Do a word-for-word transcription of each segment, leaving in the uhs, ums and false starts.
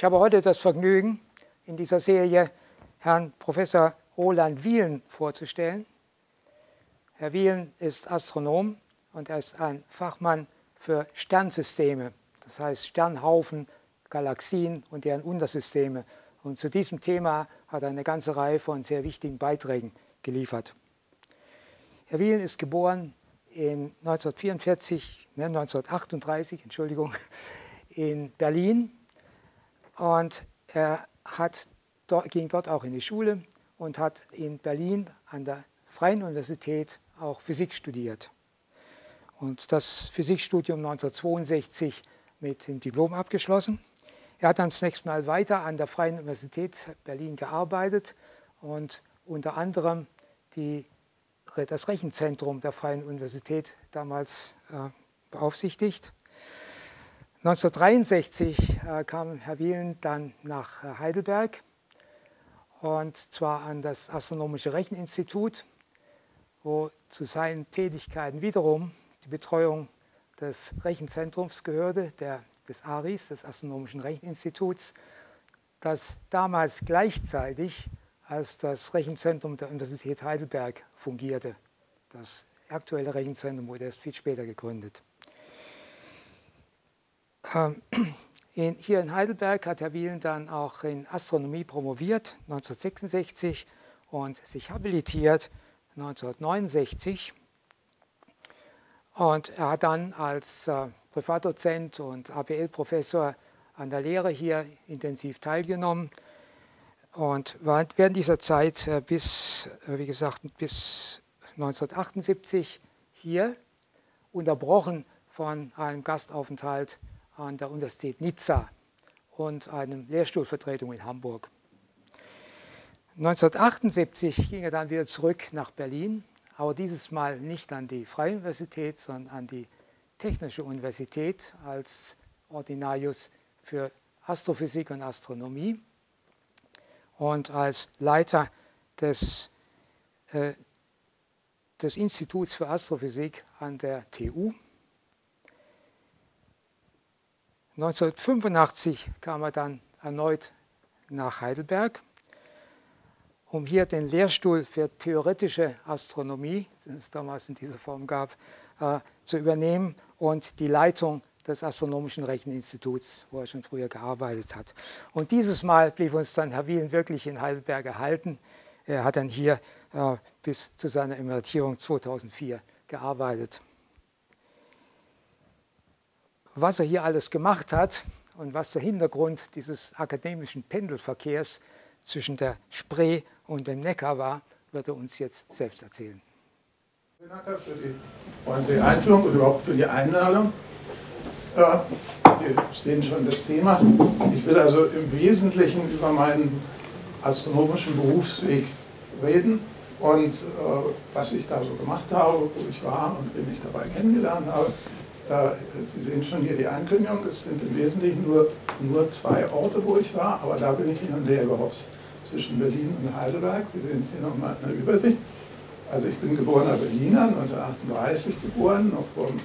Ich habe heute das Vergnügen, in dieser Serie Herrn Professor Roland Wielen vorzustellen. Herr Wielen ist Astronom und er ist ein Fachmann für Sternsysteme, das heißt Sternhaufen, Galaxien und deren Untersysteme. Und zu diesem Thema hat er eine ganze Reihe von sehr wichtigen Beiträgen geliefert. Herr Wielen ist geboren in neunzehnhundertvierundvierzig, ne, neunzehnhundertachtunddreißig, Entschuldigung, in Berlin und er hat, ging dort auch in die Schule und hat in Berlin an der Freien Universität auch Physik studiert. Und das Physikstudium neunzehnhundertzweiundsechzig mit dem Diplom abgeschlossen. Er hat dann zunächst mal weiter an der Freien Universität Berlin gearbeitet und unter anderem die das Rechenzentrum der Freien Universität damals äh, beaufsichtigt. neunzehnhundertdreiundsechzig äh, kam Herr Wielen dann nach äh, Heidelberg und zwar an das Astronomische Recheninstitut, wo zu seinen Tätigkeiten wiederum die Betreuung des Rechenzentrums gehörte, der, des ARIS, des Astronomischen Recheninstituts, das damals gleichzeitig als das Rechenzentrum der Universität Heidelberg fungierte. Das aktuelle Rechenzentrum wurde erst viel später gegründet. Ähm, in, hier in Heidelberg hat Herr Wielen dann auch in Astronomie promoviert, neunzehnhundertsechsundsechzig, und sich habilitiert, neunzehnhundertneunundsechzig. Und er hat dann als äh, Privatdozent und A W L-Professor an der Lehre hier intensiv teilgenommen. Und während dieser Zeit bis, wie gesagt, bis neunzehnhundertachtundsiebzig hier, unterbrochen von einem Gastaufenthalt an der Universität Nizza und einem Lehrstuhlvertretung in Hamburg. neunzehnhundertachtundsiebzig ging er dann wieder zurück nach Berlin, aber dieses Mal nicht an die Freie Universität, sondern an die Technische Universität als Ordinarius für Astrophysik und Astronomie. Und als Leiter des, äh, des Instituts für Astrophysik an der T U. neunzehnhundertfünfundachtzig kam er dann erneut nach Heidelberg, um hier den Lehrstuhl für theoretische Astronomie, den es damals in dieser Form gab, äh, zu übernehmen und die Leitung des Astronomischen Recheninstituts, wo er schon früher gearbeitet hat. Und dieses Mal blieb uns dann Herr Wielen wirklich in Heidelberg erhalten. Er hat dann hier äh, bis zu seiner Emeritierung zweitausendvier gearbeitet. Was er hier alles gemacht hat und was der Hintergrund dieses akademischen Pendelverkehrs zwischen der Spree und dem Neckar war, wird er uns jetzt selbst erzählen. Vielen Dank für die freundliche Einführung und überhaupt für die Einladung. Ja, wir sehen schon das Thema. Ich will also im Wesentlichen über meinen astronomischen Berufsweg reden und äh, was ich da so gemacht habe, wo ich war und wen ich dabei kennengelernt habe. Äh, Sie sehen schon hier die Ankündigung, es sind im Wesentlichen nur, nur zwei Orte, wo ich war, aber da bin ich hin und her gehopst zwischen Berlin und Heidelberg. Sie sehen es hier nochmal in der Übersicht. Also ich bin geborener Berliner, neunzehnhundertachtunddreißig geboren, noch vor dem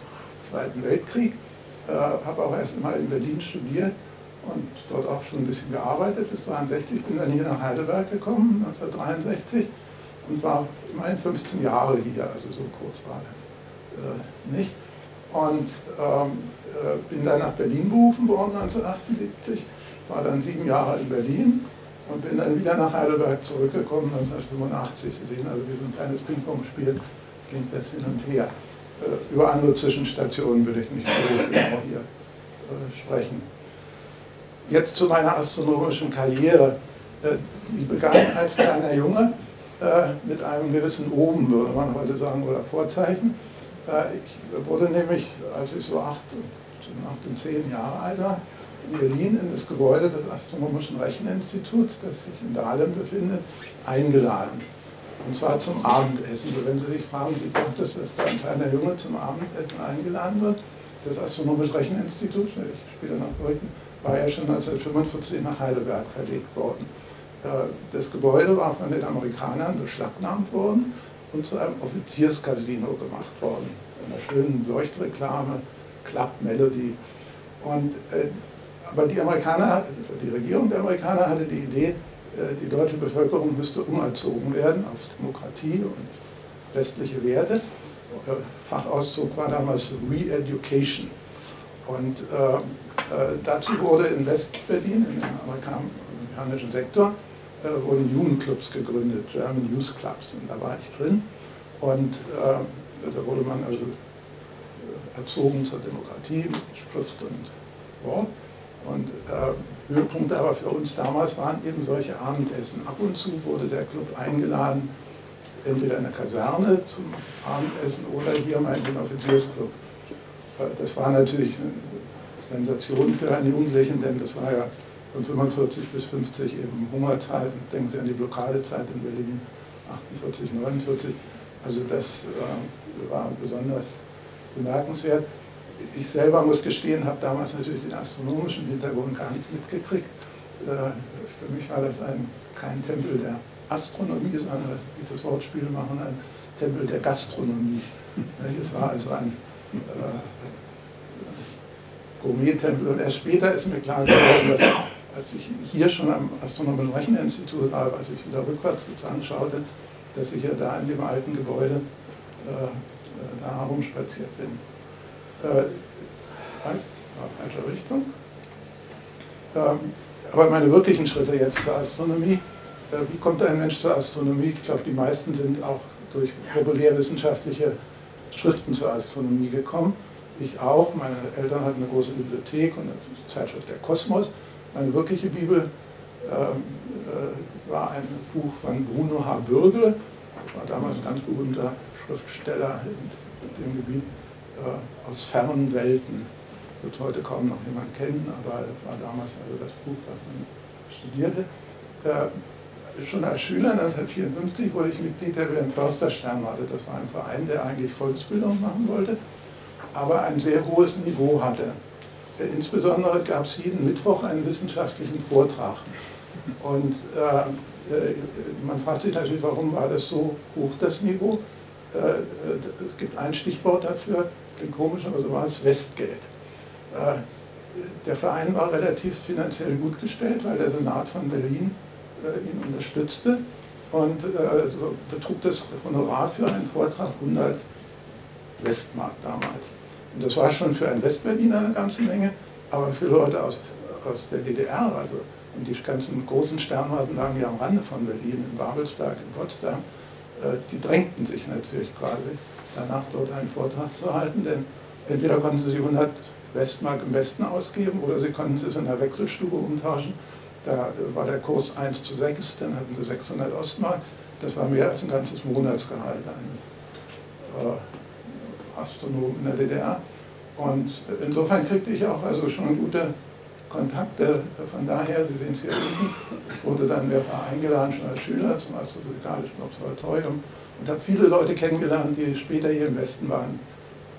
Zweiten Weltkrieg. Äh, habe auch erst mal in Berlin studiert und dort auch schon ein bisschen gearbeitet bis neunzehnhundertdreiundsechzig, bin dann hier nach Heidelberg gekommen, neunzehnhundertdreiundsechzig, und war immerhin fünfzehn Jahre hier, also so kurz war das äh, nicht. Und ähm, äh, bin dann nach Berlin berufen worden neunzehnhundertachtundsiebzig, war dann sieben Jahre in Berlin und bin dann wieder nach Heidelberg zurückgekommen neunzehnhundertfünfundachtzig. Sie sehen also, wie so ein kleines Ping-Pong-Spiel ging das hin und her. Über andere Zwischenstationen würde ich nicht so genau hier äh, sprechen. Jetzt zu meiner astronomischen Karriere. Äh, die begann als kleiner Junge äh, mit einem gewissen Omen, würde man heute sagen, oder Vorzeichen. Äh, ich wurde nämlich, als ich so acht und zehn Jahre alt war, in Berlin in das Gebäude des Astronomischen Recheninstituts, das sich in Dahlem befindet, eingeladen. Und zwar zum Abendessen. Also wenn Sie sich fragen, wie kommt es, dass da ein kleiner Junge zum Abendessen eingeladen wird, das Astronomische Recheninstitut, werde ich später noch berichten, war ja schon neunzehnhundertfünfundvierzig nach Heidelberg verlegt worden. Das Gebäude war von den Amerikanern beschlagnahmt worden und zu einem Offizierscasino gemacht worden. In einer schönen Leuchtreklame, Club Melody. Und Aber die Amerikaner, die Regierung der Amerikaner hatte die Idee, die deutsche Bevölkerung müsste umerzogen werden auf Demokratie und westliche Werte. Fachausdruck war damals Re-Education. Und äh, äh, dazu wurde in West-Berlin, im amerikanischen Sektor, äh, wurden Jugendclubs gegründet, German Youth Clubs, und da war ich drin. Und äh, da wurde man also erzogen zur Demokratie, mit Schrift und Wort. Und äh, Höhepunkt aber für uns damals waren eben solche Abendessen. Ab und zu wurde der Club eingeladen, entweder in der Kaserne zum Abendessen oder hier mal in den Offiziersclub. Das war natürlich eine Sensation für einen Jugendlichen, denn das war ja von fünfundvierzig bis fünfzig eben Hungerzeit. Und denken Sie an die Blockadezeit in Berlin, achtundvierzig, neunundvierzig. Also das äh, war besonders bemerkenswert. Ich selber muss gestehen, habe damals natürlich den astronomischen Hintergrund gar nicht mitgekriegt. Äh, für mich war das ein, kein Tempel der Astronomie, sondern, wie ich das Wortspiel machen, ein Tempel der Gastronomie. Es war also ein äh, Gourmet-Tempel. Und erst später ist mir klar geworden, dass als ich hier schon am Astronomischen Recheninstitut war, als ich wieder rückwärts sozusagen schaute, dass ich ja da in dem alten Gebäude äh, da herumspaziert bin. Äh, falsche Richtung. Ähm, aber meine wirklichen Schritte jetzt zur Astronomie. Äh, wie kommt ein Mensch zur Astronomie? Ich glaube, die meisten sind auch durch populärwissenschaftliche Schriften zur Astronomie gekommen. Ich auch. Meine Eltern hatten eine große Bibliothek und eine Zeitschrift der Kosmos. Meine wirkliche Bibel ähm, äh, war ein Buch von Bruno H. Bürgel. Das war damals ein ganz berühmter Schriftsteller in, in dem Gebiet äh, aus fernen Welten. Wird heute kaum noch jemand kennen, aber das war damals also das Buch, was man studierte. Äh, schon als Schüler neunzehnhundertvierundfünfzig wurde ich Mitglied der Wilhelm-Foerster-Sternwarte. Das war ein Verein, der eigentlich Volksbildung machen wollte, aber ein sehr hohes Niveau hatte. Insbesondere gab es jeden Mittwoch einen wissenschaftlichen Vortrag. Und äh, man fragt sich natürlich, warum war das so hoch, das Niveau? Äh, es gibt ein Stichwort dafür, klingt komisch, aber so war es: Westgeld. Äh, der Verein war relativ finanziell gut gestellt, weil der Senat von Berlin äh, ihn unterstützte. Und äh, so betrug das Honorar für einen Vortrag hundert Westmark damals. Und das war schon für einen Westberliner eine ganze Menge, aber für Leute aus, aus der D D R, also, und die ganzen großen Sternwarten lagen ja am Rande von Berlin, in Babelsberg, in Potsdam, äh, die drängten sich natürlich quasi, danach dort einen Vortrag zu halten, denn entweder konnten sie hundert Westmark im Westen ausgeben oder sie konnten es in der Wechselstube umtauschen. Da äh, war der Kurs eins zu sechs, dann hatten sie sechshundert Ostmark, das war mehr als ein ganzes Monatsgehalt eines äh, Astronomen in der D D R, und insofern kriegte ich auch also schon gute Kontakte. Von daher, Sie sehen es hier unten, ich wurde dann mehrfach eingeladen, schon als Schüler zum Astrophysikalischen Observatorium, und habe viele Leute kennengelernt, die später hier im Westen waren.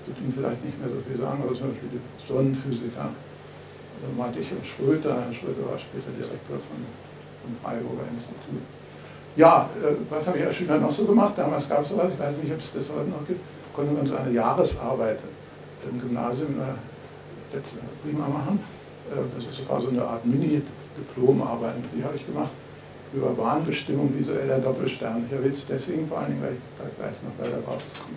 Ich würde Ihnen vielleicht nicht mehr so viel sagen, aber zum Beispiel die Sonnenphysiker, also meinte ich Schröter, Herr Schröter war später Direktor von, vom Freiburger Institut. Ja, was habe ich als Schüler noch so gemacht? Damals gab es sowas, ich weiß nicht, ob es das heute noch gibt. Konnte man so eine Jahresarbeit im Gymnasium äh, letzten prima machen. Äh, das war so eine Art Mini-Diplomarbeit, die habe ich gemacht über Bahnbestimmung visueller Doppelsterne. Ich erwähne es deswegen vor allen Dingen, weil ich da gleich noch weiter rauskomme.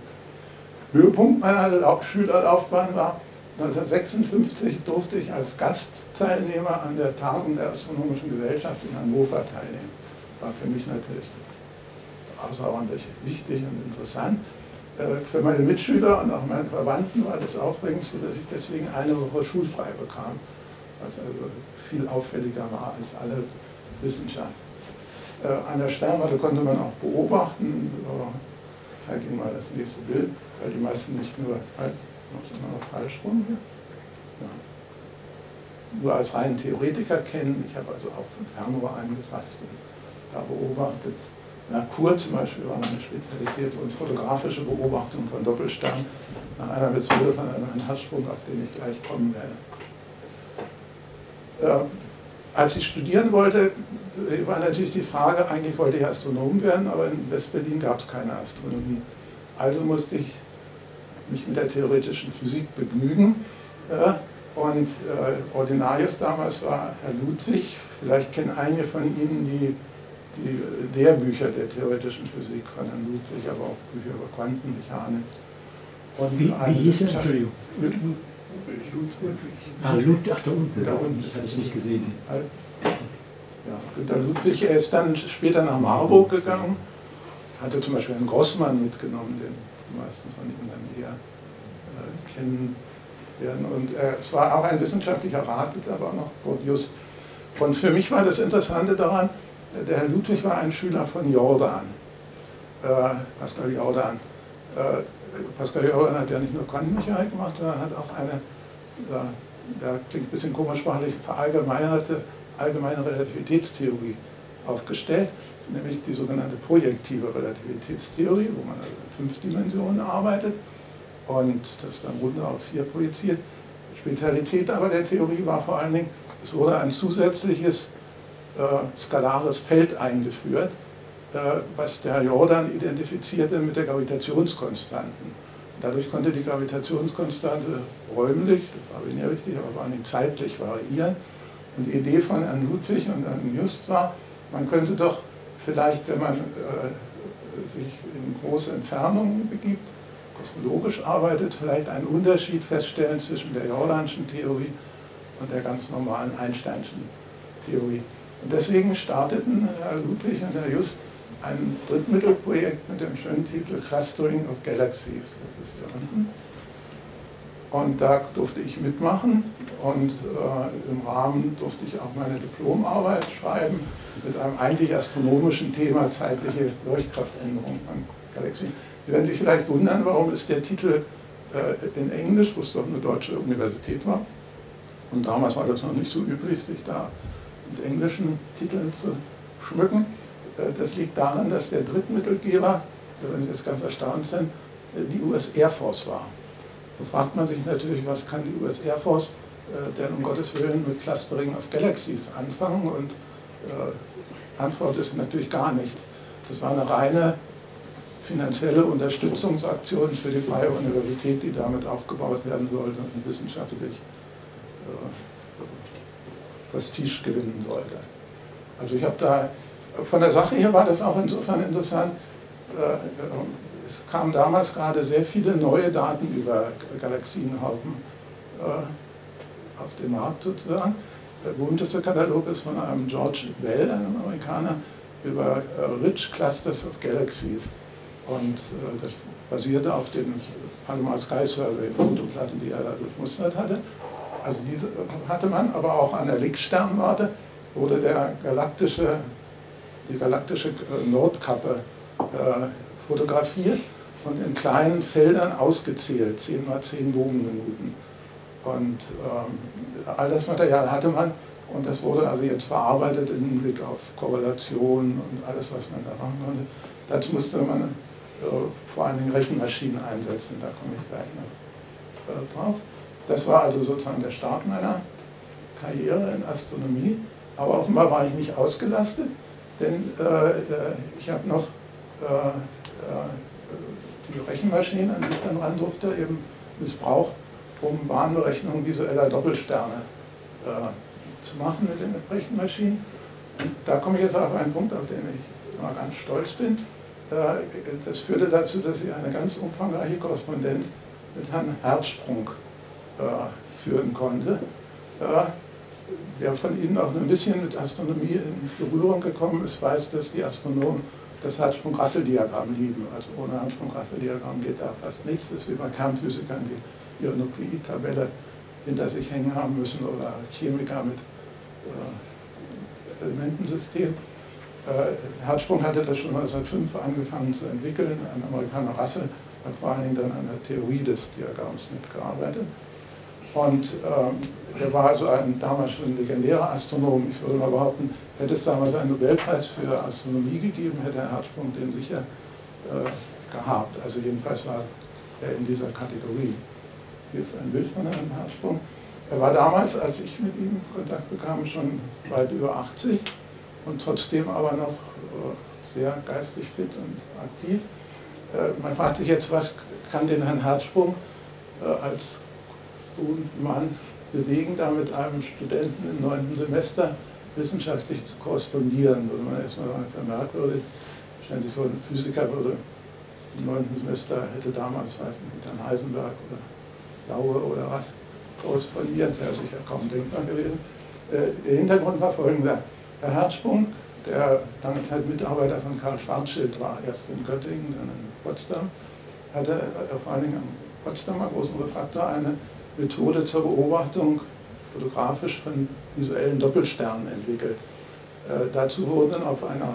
Höhepunkt meiner Schülerlaufbahn war, neunzehnhundertsechsundfünfzig durfte ich als Gastteilnehmer an der Tagung der Astronomischen Gesellschaft in Hannover teilnehmen. War für mich natürlich außerordentlich wichtig und interessant. Für meine Mitschüler und auch meine Verwandten war das Aufregendste, dass ich deswegen eine Woche schulfrei bekam, was also viel auffälliger war als alle Wissenschaft. An der Sternwarte konnte man auch beobachten, ich zeige Ihnen mal das nächste Bild, weil die meisten nicht nur, immer noch falsch rum hier, ja, nur als reinen Theoretiker kennen. Ich habe also auch von Fernrohr eingefasst und da beobachtet. Merkur zum Beispiel war meine Spezialität, und fotografische Beobachtung von Doppelsternen nach einer Methode von einem Hertzsprung, auf den ich gleich kommen werde. Äh, als ich studieren wollte, war natürlich die Frage, eigentlich wollte ich Astronom werden, aber in West-Berlin gab es keine Astronomie. Also musste ich mich mit der theoretischen Physik begnügen äh, Und äh, Ordinarius damals war Herr Ludwig, vielleicht kennen einige von Ihnen die, die Lehrbücher der theoretischen Physik von Herrn Ludwig, aber auch Bücher über Quantenmechanik. Und wie, wie hieß er? Entschuldigung. Ludwig. Ah, Ludwig, ach, da unten. Da unten. Das habe ich nicht gesehen. Ja, Günter Ludwig, er ist dann später nach Marburg gegangen, hatte zum Beispiel einen Grossmann mitgenommen, den die meisten von Ihnen dann eher äh, kennen werden. Und äh, es war auch ein wissenschaftlicher Rat, aber auch noch Proteus. Und für mich war das Interessante daran, äh, der Herr Ludwig war ein Schüler von Jordan, äh, Pascal Jordan. Äh, Pascal Jordan hat ja nicht nur Quantenmechanik gemacht, sondern hat auch eine, äh, ja, klingt ein bisschen komisch sprachlich, verallgemeinerte allgemeine Relativitätstheorie aufgestellt, nämlich die sogenannte projektive Relativitätstheorie, wo man also in fünf Dimensionen arbeitet und das dann runter auf vier projiziert. Spezialität aber der Theorie war vor allen Dingen, es wurde ein zusätzliches äh, skalares Feld eingeführt, äh, was der Herr Jordan identifizierte mit der Gravitationskonstanten. Dadurch konnte die Gravitationskonstante räumlich, das war weniger richtig, aber vor allen Dingen zeitlich variieren. Und die Idee von Herrn Ludwig und Herrn Just war, man könnte doch vielleicht, wenn man äh, sich in große Entfernungen begibt, kosmologisch arbeitet, vielleicht einen Unterschied feststellen zwischen der Jordanschen Theorie und der ganz normalen Einsteinschen Theorie. Und deswegen starteten Herr Ludwig und Herr Just ein Drittmittelprojekt mit dem schönen Titel Clustering of Galaxies. Das ist ja unten. Und da durfte ich mitmachen und äh, im Rahmen durfte ich auch meine Diplomarbeit schreiben mit einem eigentlich astronomischen Thema zeitliche Leuchtkraftänderung an Galaxien. Sie werden sich vielleicht wundern, warum ist der Titel äh, in Englisch, wo es doch eine deutsche Universität war. Und damals war das noch nicht so üblich, sich da mit englischen Titeln zu schmücken. Äh, das liegt daran, dass der Drittmittelgeber, wenn Sie jetzt ganz erstaunt sind, die U S Air Force war. Da fragt man sich natürlich, was kann die U S Air Force äh, denn um Gottes Willen mit Clustering of Galaxies anfangen? Und äh, Antwort ist natürlich gar nichts. Das war eine reine finanzielle Unterstützungsaktion für die Freie Universität, die damit aufgebaut werden sollte und wissenschaftlich äh, Prestige gewinnen sollte. Also ich habe da, von der Sache her war das auch insofern interessant, äh, es kamen damals gerade sehr viele neue Daten über Galaxienhaufen äh, auf den Markt sozusagen. Der berühmteste Katalog ist von einem George Bell, einem Amerikaner, über äh, Rich Clusters of Galaxies. Und äh, das basierte auf dem Palomar Sky Survey, Fotoplatten, die er da durchmustert hatte. Also diese hatte man, aber auch an der Lick-Sternwarte wurde der galaktische, die galaktische äh, Nordkappe äh, fotografiert und in kleinen Feldern ausgezählt, zehn mal zehn Bogenminuten. Und ähm, all das Material hatte man und das wurde also jetzt verarbeitet im Hinblick auf Korrelationen und alles, was man da machen konnte. Dazu musste man äh, vor allen Dingen Rechenmaschinen einsetzen, da komme ich gleich noch äh, drauf. Das war also sozusagen der Start meiner Karriere in Astronomie, aber offenbar war ich nicht ausgelastet, denn äh, ich habe noch äh, die Rechenmaschinen, an die ich dann ran durfte, eben missbraucht, um Bahnberechnungen visueller Doppelsterne äh, zu machen mit den Rechenmaschinen. Und da komme ich jetzt auf einen Punkt, auf den ich mal ganz stolz bin. Äh, das führte dazu, dass ich eine ganz umfangreiche Korrespondenz mit Herrn Hertzsprung äh, führen konnte. Äh, wer von Ihnen auch ein bisschen mit Astronomie in Berührung gekommen ist, weiß, dass die Astronomen das Hertzsprung-Russell-Diagramm lieben. Also ohne Hertzsprung-Russell-Diagramm geht da fast nichts. Das ist wie bei Kernphysikern, die ihre Nukleidtabelle hinter sich hängen haben müssen oder Chemiker mit äh, Elementensystem. Äh, Hertzsprung hatte das schon neunzehnhundertfünf angefangen zu entwickeln. Ein Amerikaner, Russell, hat vor allen Dingen dann an der Theorie des Diagramms mitgearbeitet. Und ähm, er war also ein damals schon legendärer Astronom. Ich würde mal behaupten, hätte es damals einen Nobelpreis für Astronomie gegeben, hätte Herr Hertzsprung den sicher äh, gehabt. Also jedenfalls war er in dieser Kategorie. Hier ist ein Bild von Herrn Hertzsprung. Er war damals, als ich mit ihm Kontakt bekam, schon weit über achtzig und trotzdem aber noch äh, sehr geistig fit und aktiv. Äh, man fragt sich jetzt, was kann denn Herrn Hertzsprung äh, als Mann bewegen, da mit einem Studenten im neunten Semester wissenschaftlich zu korrespondieren. Würde man erstmal sagen, das ist ja merkwürdig. Stellen Sie sich vor, ein Physiker würde im neunten Semester, hätte damals, weiß nicht, dann Heisenberg oder Laue oder was, korrespondieren, wäre sicher kaum denkbar gewesen. Der Hintergrund war folgender. Herr Hertzsprung, der lange Zeit Mitarbeiter von Karl Schwarzschild war, erst in Göttingen, dann in Potsdam, hatte vor allen Dingen am Potsdamer großen Refraktor eine Methode zur Beobachtung fotografisch von visuellen Doppelsternen entwickelt. Äh, dazu wurden dann auf einer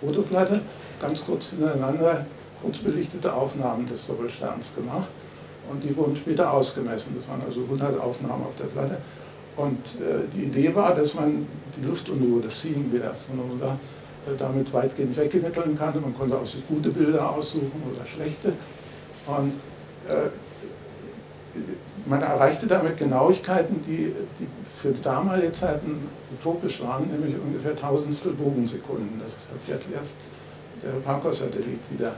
Fotoplatte ganz kurz hintereinander kurz belichtete Aufnahmen des Doppelsterns gemacht und die wurden später ausgemessen. Das waren also hundert Aufnahmen auf der Platte. Und äh, die Idee war, dass man die Luftunruhe, das Seeing, wie der Astronom sagt, äh, damit weitgehend weggemitteln kann. Man konnte auch sich gute Bilder aussuchen oder schlechte. Und äh, man erreichte damit Genauigkeiten, die, die für damalige Zeiten utopisch waren, nämlich ungefähr tausendstel Bogensekunden. Das hat jetzt erst der Hipparcos-Satellit wieder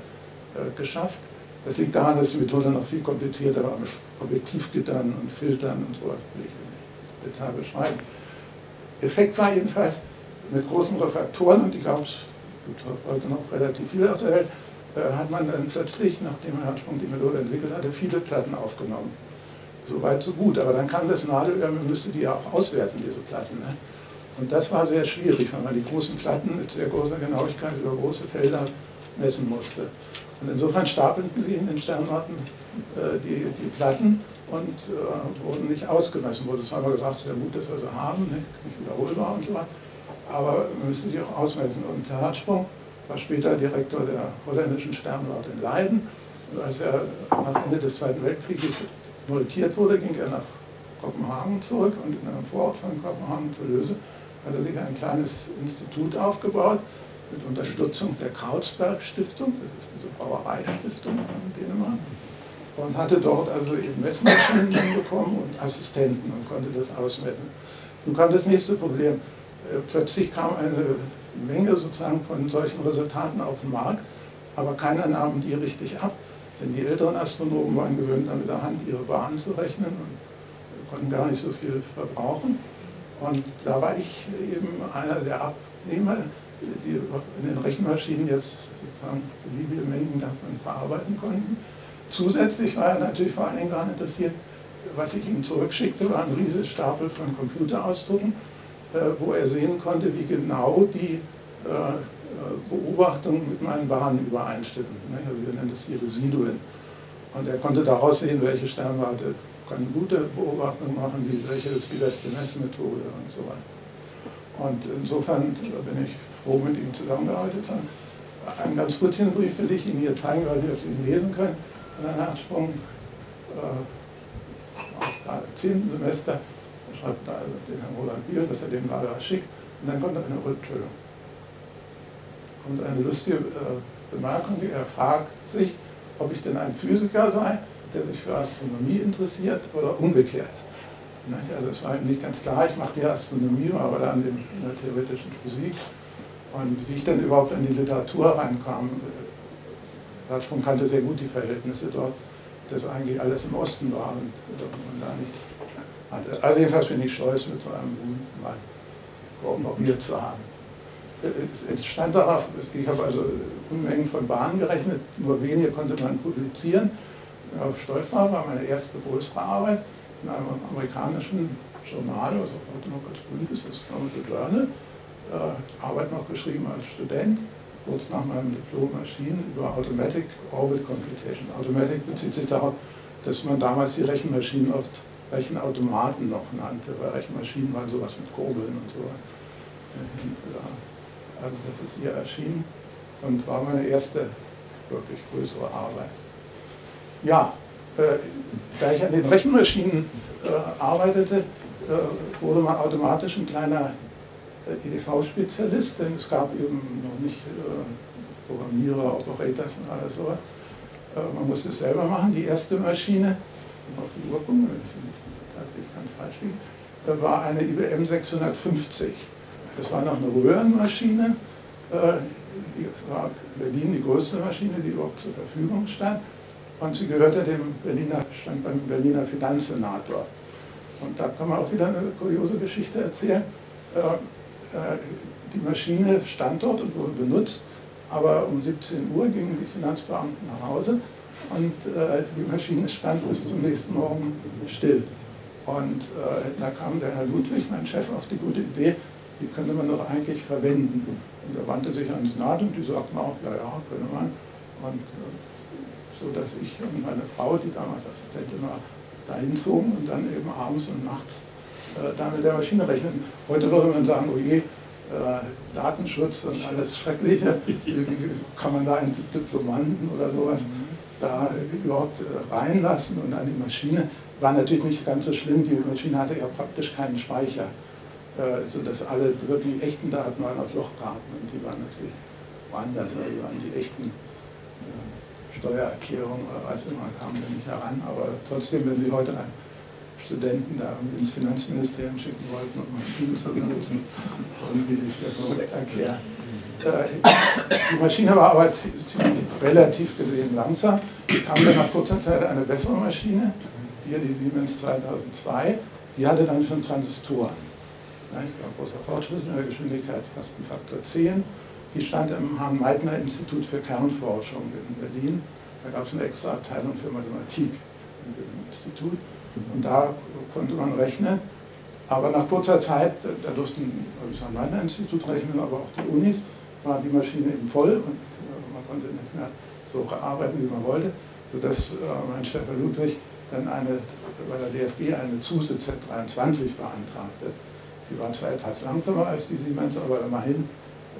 äh, geschafft. Das liegt daran, dass die Methode noch viel komplizierter war mit Objektivgittern und Filtern und sowas. Detail beschreiben. Effekt war jedenfalls mit großen Refraktoren, und die gab es heute noch relativ viele auf der Welt, äh, hat man dann plötzlich, nachdem Hertzsprung die Methode entwickelt hatte, viele Platten aufgenommen. Soweit so gut, aber dann kam das Nadelöhr, man müsste die ja auch auswerten, diese Platten. Ne? Und das war sehr schwierig, weil man die großen Platten mit sehr großer Genauigkeit über große Felder messen musste. Und insofern stapelten sie in den Sternwarten äh, die, die Platten und äh, wurden nicht ausgemessen. Wurde zweimal gesagt, ja gut, dass wir sie haben, nicht, nicht wiederholbar und so weiter, aber wir müssen sie auch ausmessen. Und Herr Hertzsprung war später Direktor der holländischen Sternwarte in Leiden. Und als er nach Ende des Zweiten Weltkrieges volontiert wurde, ging er nach Kopenhagen zurück und in einem Vorort von Kopenhagen, Toulouse, hat er sich ein kleines Institut aufgebaut mit Unterstützung der Carlsberg-Stiftung, das ist diese Brauereistiftung in Dänemark, und hatte dort also eben Messmaschinen bekommen und Assistenten und konnte das ausmessen. Nun kam das nächste Problem. Plötzlich kam eine Menge sozusagen von solchen Resultaten auf den Markt, aber keiner nahm die richtig ab, denn die älteren Astronomen waren gewöhnt, dann mit der Hand ihre Bahnen zu rechnen und konnten gar nicht so viel verbrauchen. Und da war ich eben einer der Abnehmer, die in den Rechenmaschinen jetzt sozusagen beliebige Mengen davon verarbeiten konnten. Zusätzlich war er natürlich vor allen Dingen daran interessiert, was ich ihm zurückschickte, war ein riesiger Stapel von Computerausdrucken, wo er sehen konnte, wie genau die Beobachtungen mit meinen Bahnen übereinstimmen. Wir nennen das hier Residuen. Und er konnte daraus sehen, welche Sternwarte kann gute Beobachtungen machen, wie welche ist die beste Messmethode und so weiter. Und insofern bin ich froh, mit ihm zusammengearbeitet zu haben. Einen ganz kurzen Brief will ich Ihnen hier zeigen, weil Sie ihn lesen können. Und dann Hertzsprung, äh, im zehnten Semester, da schreibt er also den Herrn Roland Wielen, dass er dem gerade was schickt. Und dann kommt eine, Entschuldigung, kommt eine lustige äh, Bemerkung, die er fragt sich, ob ich denn ein Physiker sei, der sich für Astronomie interessiert oder umgekehrt. Also es war ihm nicht ganz klar, ich mache die Astronomie, aber dann in der theoretischen Physik. Und wie ich dann überhaupt an die Literatur reinkam, Hertzsprung kannte sehr gut die Verhältnisse dort, dass eigentlich alles im Osten war und man da nichts hatte. Also jedenfalls bin ich stolz, mit so einem berühmten Mann kooperiert zu haben. Es entstand darauf, ich habe also Unmengen von Bahnen gerechnet, nur wenige konnte man publizieren. Ich war stolz darauf, war meine erste größere Arbeit in einem amerikanischen Journal, also heute noch als Bundes, das Astronomical Journal, Arbeit noch geschrieben als Student, kurz nach meinem Diplom erschienen, über Automatic Orbit Computation. Automatic bezieht sich darauf, dass man damals die Rechenmaschinen oft Rechenautomaten noch nannte, weil Rechenmaschinen waren sowas mit Kurbeln und so. Und, also das ist hier erschienen und war meine erste wirklich größere Arbeit. Ja, äh, da ich an den Rechenmaschinen äh, arbeitete, äh, wurde man automatisch ein kleiner E D V-Spezialist, denn es gab eben noch nicht äh, Programmierer, Operators und alles sowas. Äh, man musste es selber machen. Die erste Maschine, auf die Uhr gucken, wenn ich ganz falsch liege, äh, war eine I B M sechshundertfünfzig. Das war noch eine Röhrenmaschine. Äh, die war in Berlin die größte Maschine, die überhaupt zur Verfügung stand. Und sie gehörte dem Berliner, stand beim Berliner Finanzsenator. Und da kann man auch wieder eine kuriose Geschichte erzählen. Die Maschine stand dort und wurde benutzt, aber um siebzehn Uhr gingen die Finanzbeamten nach Hause und die Maschine stand bis zum nächsten Morgen still. Und da kam der Herr Ludwig, mein Chef, auf die gute Idee, die könnte man doch eigentlich verwenden. Und er wandte sich an den Senat und die sagten auch, ja, ja, könnte man. Und so, dass ich und meine Frau, die damals Assistentin war, dahin zogen und dann eben abends und nachts äh, da mit der Maschine rechneten. Heute würde man sagen, oh je, äh, Datenschutz und alles Schreckliche, kann man da einen Diplomanten oder sowas da überhaupt äh, reinlassen und an die Maschine. War natürlich nicht ganz so schlimm, die Maschine hatte ja praktisch keinen Speicher, äh, sodass alle wirklich echten Daten waren auf Lochkarten und die waren natürlich woanders, also die waren die echten. Äh, Steuererklärung oder was immer, kamen wir nicht heran, aber trotzdem, wenn Sie heute einen Studenten da ins Finanzministerium schicken wollten, um Maschinen zu benutzen, würden die sich vielleicht korrekt erklären. Die Maschine war aber relativ gesehen langsam. Es kam dann nach kurzer Zeit eine bessere Maschine, hier die Siemens zweitausendzwei, die hatte dann schon Transistoren. Das war ein großer Fortschritt in der Geschwindigkeit, fast ein Faktor zehn. Die stand im Hahn-Meitner-Institut für Kernforschung in Berlin. Da gab es eine extra Abteilung für Mathematik im Institut. Und da konnte man rechnen. Aber nach kurzer Zeit, da durften das Hahn-Meitner-Institut rechnen, aber auch die Unis, war die Maschine eben voll und man konnte nicht mehr so arbeiten, wie man wollte. Sodass mein Chef Herr Ludwig dann eine, bei der D F G eine Zuse Z dreiundzwanzig beantragte. Die war zwar etwas langsamer als die Siemens, aber immerhin.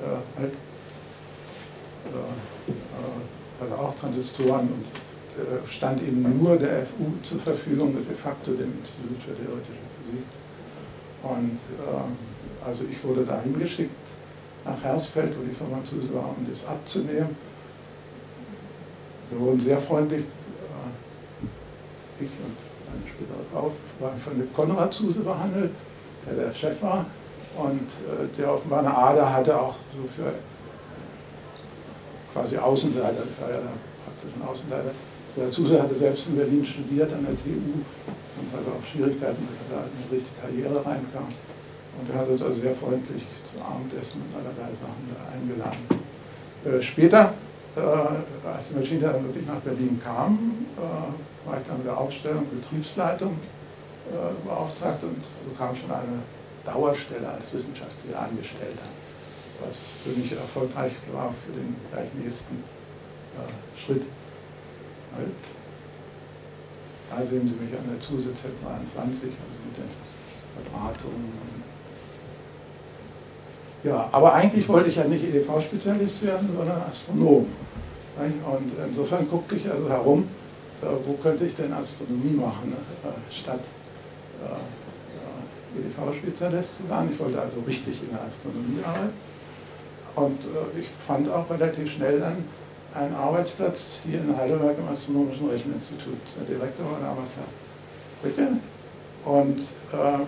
Äh, halt, äh, äh, also auch Transistoren und äh, stand eben nur der F U zur Verfügung, de facto dem Institut für Theoretische Physik. Und äh, also ich wurde da hingeschickt nach Hersfeld, wo die Firma Zuse war, um das abzunehmen. Wir wurden sehr freundlich, äh, ich und meine später drauf, waren von dem Konrad Zuse behandelt, der der Chef war. Und äh, der offenbar eine Ader hatte auch so für quasi Außenseiter, war ja praktisch ein Außenseiter. Der Zuse hatte selbst in Berlin studiert an der T U und hatte auch Schwierigkeiten, dass er da in die richtige Karriere reinkam. Und er hat uns also sehr freundlich zum Abendessen und allerlei Sachen da eingeladen. Äh, später, äh, als die Maschine dann wirklich nach Berlin kam, äh, war ich dann mit der Aufstellung Betriebsleitung äh, beauftragt und bekam schon eine Dauerstelle als wissenschaftlicher Angestellter, was für mich erfolgreich war für den gleich nächsten äh, Schritt. Halt. Da sehen Sie mich an der Zuse Z dreiundzwanzig, also mit den Beratungen. Ja, aber eigentlich wollte ich ja nicht E D V-Spezialist werden, sondern Astronom. Und insofern guckte ich also herum, äh, wo könnte ich denn Astronomie machen, äh, statt äh, E D V-Spezialist zu sein. Ich wollte also richtig in der Astronomie arbeiten. Und äh, ich fand auch relativ schnell dann einen Arbeitsplatz hier in Heidelberg im Astronomischen Recheninstitut. Der Direktor war damals Herr Fricke. Und äh,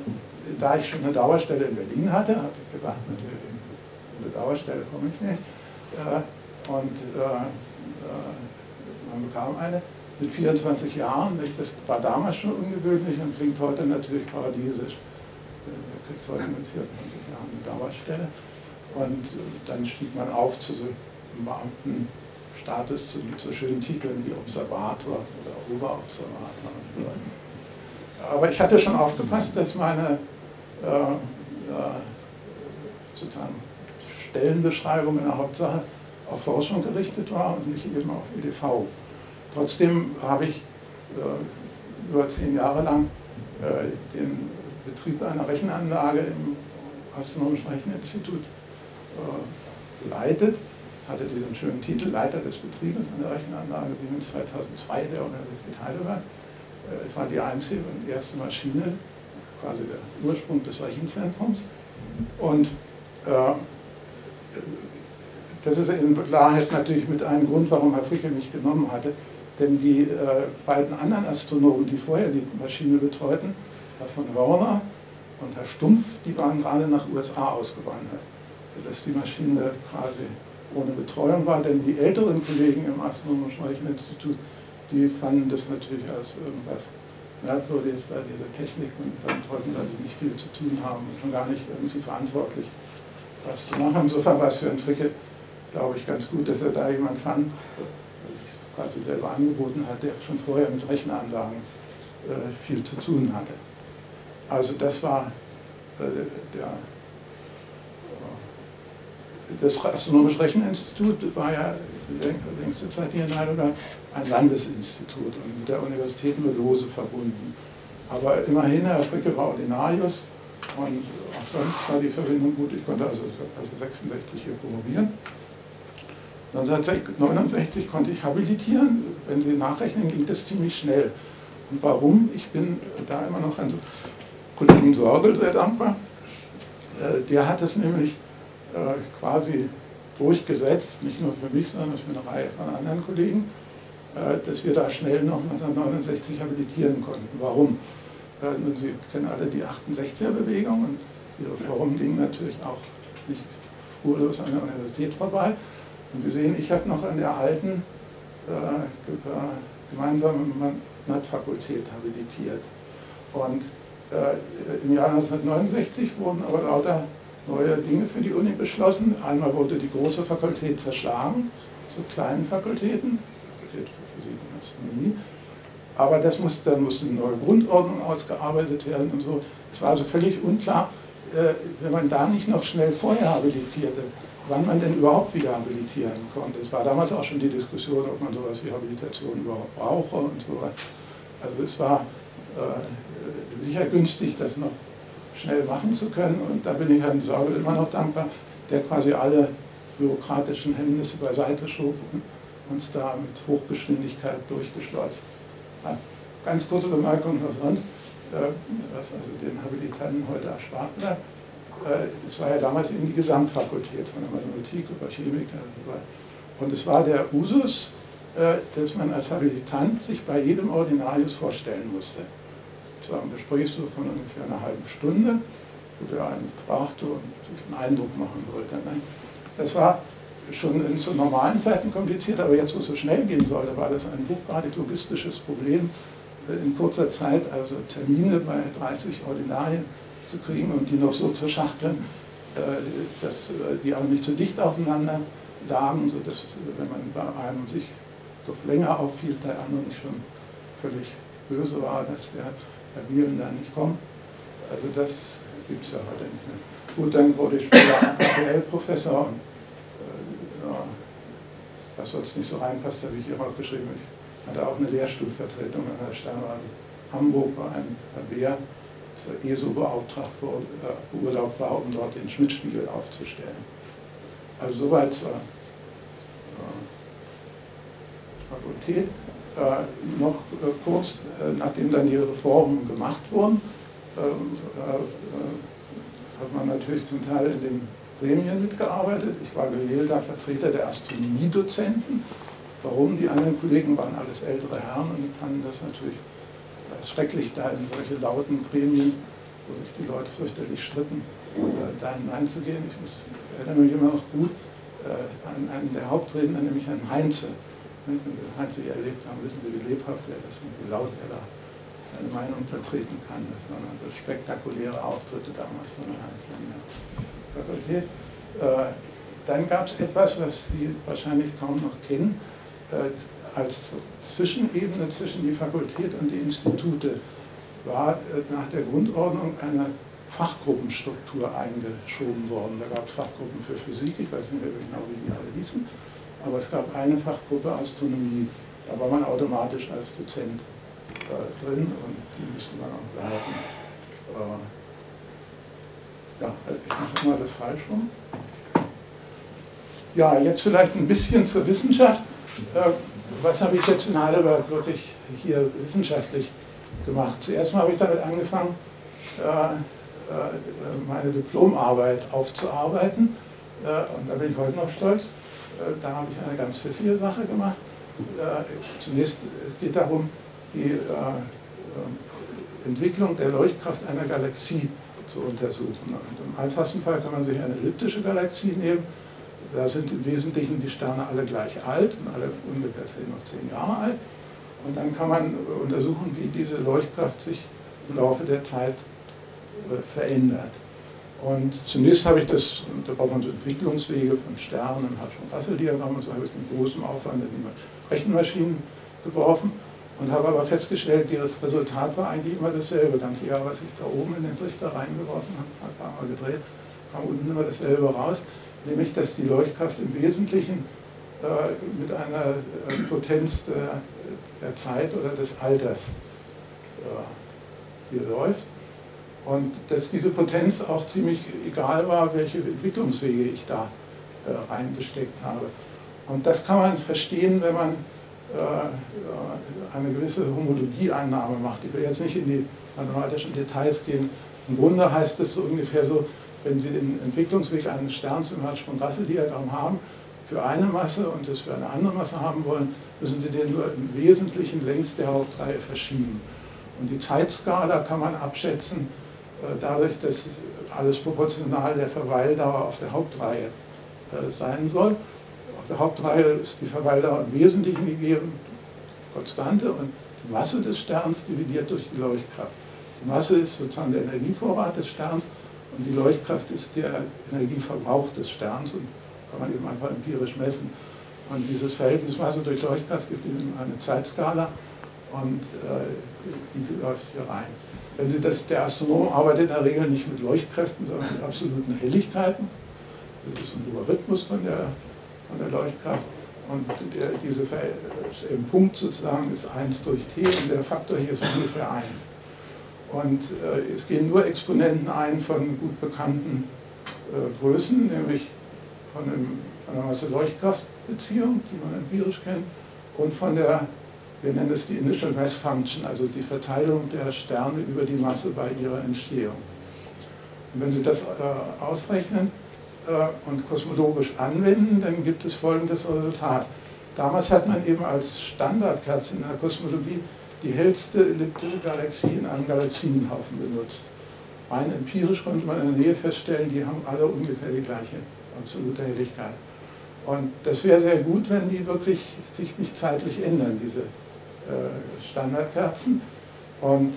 da ich schon eine Dauerstelle in Berlin hatte, hatte ich gesagt, eine Dauerstelle komme ich nicht. Äh, und äh, äh, man bekam eine. Mit vierundzwanzig Jahren, das war damals schon ungewöhnlich und klingt heute natürlich paradiesisch. Man kriegt es heute mit vierundzwanzig Jahren eine Dauerstelle. Und dann stieg man auf zu so einem Beamtenstatus, zu, zu schönen Titeln wie Observator oder Oberobservator und so weiter. Aber ich hatte schon aufgepasst, dass meine äh, äh, sozusagen Stellenbeschreibung in der Hauptsache auf Forschung gerichtet war und nicht eben auf E D V. Trotzdem habe ich äh, über zehn Jahre lang äh, den Betrieb einer Rechenanlage im Astronomischen Recheninstitut äh, geleitet, hatte diesen schönen Titel Leiter des Betriebes an der Rechenanlage Siemens zweitausendzwei der Universität Heidelberg. Äh, es war die einzige und erste Maschine, quasi der Ursprung des Rechenzentrums. Und äh, das ist in Klarheit natürlich mit einem Grund, warum Herr Fricke mich genommen hatte. Denn die äh, beiden anderen Astronomen, die vorher die Maschine betreuten, Herr von Horner und Herr Stumpf, die waren gerade nach U S A ausgewandert, sodass die Maschine quasi ohne Betreuung war. Denn die älteren Kollegen im Astronomischen Recheninstitut, die fanden das natürlich als irgendwas merkwürdig ist, da diese Technik und dann sollten da die nicht viel zu tun haben und schon gar nicht irgendwie verantwortlich was zu machen. Insofern war es für einen Fricke, glaube ich, ganz gut, dass er da jemanden fand, der sich quasi selber angeboten hat, der schon vorher mit Rechenanlagen äh, viel zu tun hatte. Also das war äh, der... Das Astronomische Recheninstitut war ja längste Zeit hier in Heidelberg ein Landesinstitut und mit der Universität nur lose verbunden. Aber immerhin, Herr Fricke war Ordinarius und auch sonst war die Verbindung gut. Ich konnte also, also sechsundsechzig hier promovieren. neunzehnhundertneunundsechzig konnte ich habilitieren. Wenn Sie nachrechnen, ging das ziemlich schnell. Und warum? Ich bin da immer noch an Kollegen Sorgel sehr dankbar. Der hat es nämlich quasi durchgesetzt, nicht nur für mich, sondern für eine Reihe von anderen Kollegen, dass wir da schnell noch neunzehnhundertneunundsechzig habilitieren konnten. Warum? Nun, Sie kennen alle die achtundsechziger-Bewegung und Ihre Form ging natürlich auch nicht spurlos an der Universität vorbei. Und Sie sehen, ich habe noch an der alten äh, gemeinsamen Mathfakultät habilitiert. Und äh, im Jahr neunzehnhundertneunundsechzig wurden aber lauter neue Dinge für die Uni beschlossen. Einmal wurde die große Fakultät zerschlagen, zu kleinen Fakultäten, Fakultät für Physik und Astronomie. Aber das musste, dann musste eine neue Grundordnung ausgearbeitet werden und so. Es war also völlig unklar, wenn man da nicht noch schnell vorher habilitierte, wann man denn überhaupt wieder habilitieren konnte. Es war damals auch schon die Diskussion, ob man sowas wie Habilitation überhaupt brauche und so weiter. Also es war äh, sicher günstig, dass noch schnell machen zu können, und da bin ich Herrn Sorgel immer noch dankbar, der quasi alle bürokratischen Hemmnisse beiseite schob und uns da mit Hochgeschwindigkeit durchgeschleust hat. Ganz kurze Bemerkung noch sonst, was also den Habilitanten heute erspart bleibt. Es war ja damals eben die Gesamtfakultät von der Mathematik über Chemik und es war der Usus, dass man als Habilitant sich bei jedem Ordinarius vorstellen musste. Es war ein Gespräch so von ungefähr einer halben Stunde, wo der einen fragte und sich einen Eindruck machen wollte. Das war schon in zu normalen Zeiten kompliziert, aber jetzt, wo es so schnell gehen sollte, war das ein hochgradig logistisches Problem, in kurzer Zeit also Termine bei dreißig Ordinarien zu kriegen und die noch so zu schachteln, dass die auch nicht zu dicht aufeinander lagen, sodass, wenn man bei einem sich doch länger aufhielt, der andere nicht schon völlig böse war, dass der Herr Wielen da nicht kommt. Also das gibt es ja heute nicht mehr. Gut, dann wurde ich später A P L-Professor und äh, ja, was sonst nicht so reinpasst, habe ich hier auch geschrieben. Ich hatte auch eine Lehrstuhlvertretung an der Sternwarte Hamburg, war ein Herr Wehr, der E S O beauftragt wurde, äh, beurlaubt war, um dort den Schmidtspiegel aufzustellen. Also soweit zur äh, Fakultät. Äh, noch äh, kurz, äh, nachdem dann die Reformen gemacht wurden, äh, äh, hat man natürlich zum Teil in den Gremien mitgearbeitet. Ich war gewählter Vertreter der Astronomiedozenten. Warum? Die anderen Kollegen waren alles ältere Herren und fanden das natürlich als schrecklich, da in solche lauten Gremien, wo sich die Leute fürchterlich stritten, äh, da hineinzugehen. Ich muss, erinnere mich immer noch gut äh, an einen der Hauptredner, nämlich an Heinze. Wenn Sie Heinze erlebt haben, wissen Sie, wie lebhaft er ist und wie laut er da seine Meinung vertreten kann. Das waren also spektakuläre Auftritte damals von Heinze in der Fakultät. Äh, dann gab es etwas, was Sie wahrscheinlich kaum noch kennen, äh, als Zwischenebene zwischen die Fakultät und die Institute war äh, nach der Grundordnung eine Fachgruppenstruktur eingeschoben worden. Da gab es Fachgruppen für Physik, ich weiß nicht mehr genau, wie die alle hießen. Aber es gab eine Fachgruppe Astronomie, da war man automatisch als Dozent äh, drin und die müsste man auch behalten. Äh, ja, ich mache mal das falsch rum. Ja, jetzt vielleicht ein bisschen zur Wissenschaft. Äh, was habe ich jetzt in Heidelberg wirklich hier wissenschaftlich gemacht? Zuerst mal habe ich damit angefangen, äh, äh, meine Diplomarbeit aufzuarbeiten äh, und da bin ich heute noch stolz. Da habe ich eine ganz pfiffige Sache gemacht. Zunächst geht es darum, die Entwicklung der Leuchtkraft einer Galaxie zu untersuchen. Und im einfachsten Fall kann man sich eine elliptische Galaxie nehmen. Da sind im Wesentlichen die Sterne alle gleich alt und alle ungefähr zehn auf zehn Jahre alt. Und dann kann man untersuchen, wie diese Leuchtkraft sich im Laufe der Zeit verändert. Und zunächst habe ich das, da braucht man so Entwicklungswege von Sternen, Hertzsprung-Russell-Diagramm und so, habe ich mit großem Aufwand in Rechenmaschinen geworfen und habe aber festgestellt, das Resultat war eigentlich immer dasselbe. Ganz egal, was ich da oben in den Trichter reingeworfen habe, ein paar Mal gedreht, kam unten immer dasselbe raus, nämlich, dass die Leuchtkraft im Wesentlichen äh, mit einer äh, Potenz der, der Zeit oder des Alters äh, hier läuft. Und dass diese Potenz auch ziemlich egal war, welche Entwicklungswege ich da äh, reingesteckt habe. Und das kann man verstehen, wenn man äh, eine gewisse Homologieeinnahme macht. Ich will jetzt nicht in die mathematischen Details gehen. Im Grunde heißt das so ungefähr so, wenn Sie den Entwicklungsweg eines Sterns im Hertzsprung-Russell-Diagramm haben, für eine Masse und das für eine andere Masse haben wollen, müssen Sie den nur im Wesentlichen längs der Hauptreihe verschieben. Und die Zeitskala kann man abschätzen, dadurch, dass alles proportional der Verweildauer auf der Hauptreihe sein soll. Auf der Hauptreihe ist die Verweildauer im Wesentlichen gegeben, Konstante, und die Masse des Sterns dividiert durch die Leuchtkraft. Die Masse ist sozusagen der Energievorrat des Sterns und die Leuchtkraft ist der Energieverbrauch des Sterns und kann man eben einfach empirisch messen. Und dieses Verhältnis Masse durch Leuchtkraft gibt eben eine Zeitskala und die läuft hier rein. Wenn Sie das, der Astronom arbeitet in der Regel nicht mit Leuchtkräften, sondern mit absoluten Helligkeiten. Das ist ein Logarithmus von der, von der Leuchtkraft. Und der, diese, der Punkt sozusagen ist eins durch T und der Faktor hier ist ungefähr eins. Und äh, es gehen nur Exponenten ein von gut bekannten äh, Größen, nämlich von, dem, von der Masse-Leuchtkraft-Beziehung, die man empirisch kennt, und von der, wir nennen es die Initial Mass Function, also die Verteilung der Sterne über die Masse bei ihrer Entstehung. Und wenn Sie das äh, ausrechnen äh, und kosmologisch anwenden, dann gibt es folgendes Resultat. Damals hat man eben als Standardkerze in der Kosmologie die hellste elliptische Galaxie in einem Galaxienhaufen benutzt. Rein empirisch konnte man in der Nähe feststellen, die haben alle ungefähr die gleiche absolute Helligkeit. Und das wäre sehr gut, wenn die wirklich sich nicht zeitlich ändern, diese Standardkerzen. Und äh,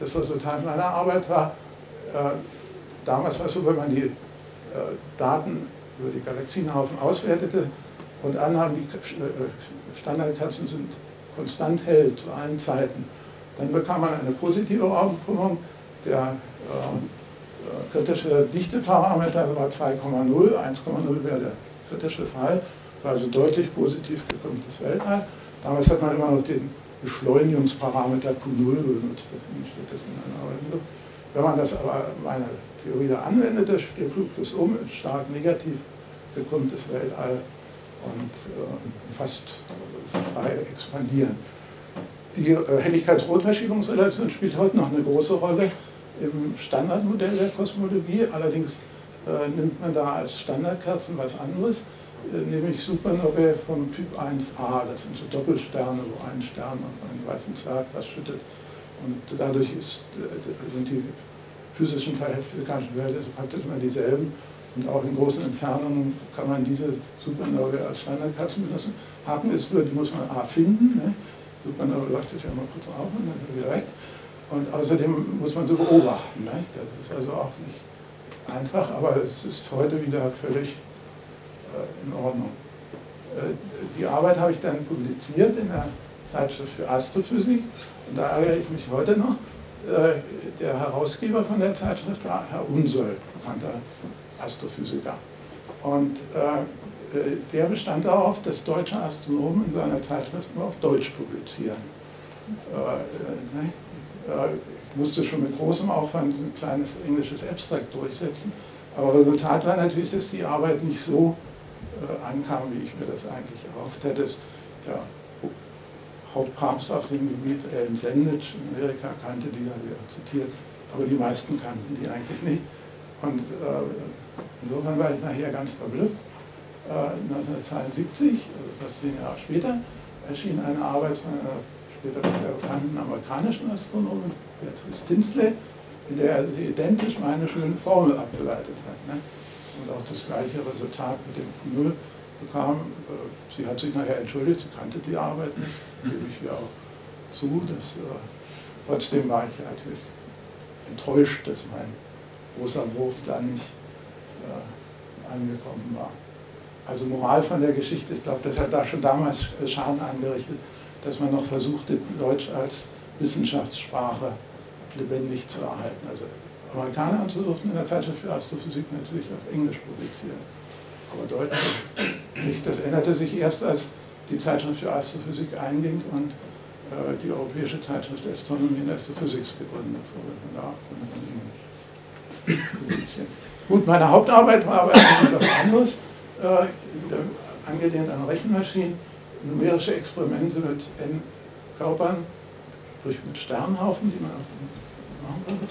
das Resultat meiner Arbeit war, äh, damals war es so, wenn man die äh, Daten über die Galaxienhaufen auswertete und annahm, die Standardkerzen sind konstant hell zu allen Zeiten, dann bekam man eine positive Raumkrümmung. Der äh, kritische Dichteparameter war zwei Komma null, eins Komma null wäre der kritische Fall, war also deutlich positiv gekrümmtes Weltall. Damals hat man immer noch den Beschleunigungsparameter Q null benutzt, deswegen steht das in meiner Arbeit so. Wenn man das aber meine Theorie da anwendete, schlug das um in stark negativ gekrümmtes Weltall und äh, fast frei expandieren. Die äh, Helligkeitsrotverschiebungsrelation spielt heute noch eine große Rolle im Standardmodell der Kosmologie, allerdings äh, nimmt man da als Standardkerzen was anderes, nämlich Supernovae vom Typ eins a, das sind so Doppelsterne, wo ein Stern auf einen weißen Zwerg was schüttet. Und dadurch ist, sind die physischen physikalischen Verhältnisse praktisch immer dieselben. Und auch in großen Entfernungen kann man diese Supernovae als Standardkerzen benutzen. Haken ist nur, die muss man a finden. Ne? Supernovae leuchtet ja immer kurz auf und dann ist wieder weg. Und außerdem muss man sie beobachten. Ne? Das ist also auch nicht einfach, aber es ist heute wieder völlig in Ordnung. Die Arbeit habe ich dann publiziert in der Zeitschrift für Astrophysik und da ärgere ich mich heute noch. Der Herausgeber von der Zeitschrift war Herr Unsöll, bekannter Astrophysiker. Und der bestand darauf, dass deutsche Astronomen in seiner Zeitschrift nur auf Deutsch publizieren. Ich musste schon mit großem Aufwand ein kleines englisches Abstract durchsetzen, aber Resultat war natürlich, dass die Arbeit nicht so ankam, wie ich mir das eigentlich erhofft hätte. Der Hauptpapst auf dem Gebiet, Ellen Sandwich in Amerika, kannte die, ja zitiert, aber die meisten kannten die eigentlich nicht. Und äh, insofern war ich nachher ganz verblüfft. Äh, neunzehnhundertzweiundsiebzig, also fast zehn Jahre später, erschien eine Arbeit von einer später bekannten amerikanischen Astronomin, Beatrice Tinsley, in der sie identisch meine schöne Formel abgeleitet hat. Ne? Und auch das gleiche Resultat mit dem Null bekam. Sie hat sich nachher entschuldigt, sie kannte die Arbeit nicht, gebe ich ihr auch zu. Das, trotzdem war ich natürlich enttäuscht, dass mein großer Wurf da nicht äh, angekommen war. Also Moral von der Geschichte, ich glaube, das hat da schon damals Schaden angerichtet, dass man noch versuchte, Deutsch als Wissenschaftssprache lebendig zu erhalten. Also Amerikaner und so durften in der Zeitschrift für Astrophysik natürlich auf Englisch publizieren, aber Deutsch nicht. Das änderte sich erst, als die Zeitschrift für Astrophysik einging und äh, die Europäische Zeitschrift Astronomy and Astrophysics gegründet wurde. Von da ab konnte man Englisch publizieren. Gut, meine Hauptarbeit war aber etwas anderes, äh, angelehnt an Rechenmaschinen, numerische Experimente mit N-Körpern, durch mit Sternhaufen, die man machen konnte.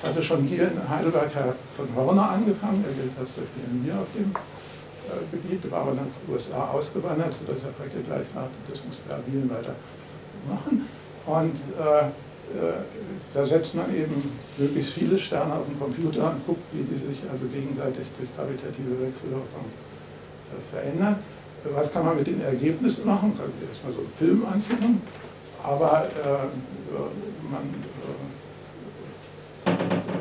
Das hatte schon hier in Heidelberg Herr von Hörner angefangen, er gilt als der Pionier auf dem äh, Gebiet, war aber nach den U S A ausgewandert, sodass Herr Fricke gleich sagte, das muss Herr Wielen weiter machen. Und äh, äh, da setzt man eben möglichst viele Sterne auf den Computer und guckt, wie die sich also gegenseitig durch gravitative Wechselwirkung äh, verändern. Was kann man mit den Ergebnissen machen? Man kann erstmal so einen Film angucken, aber äh, man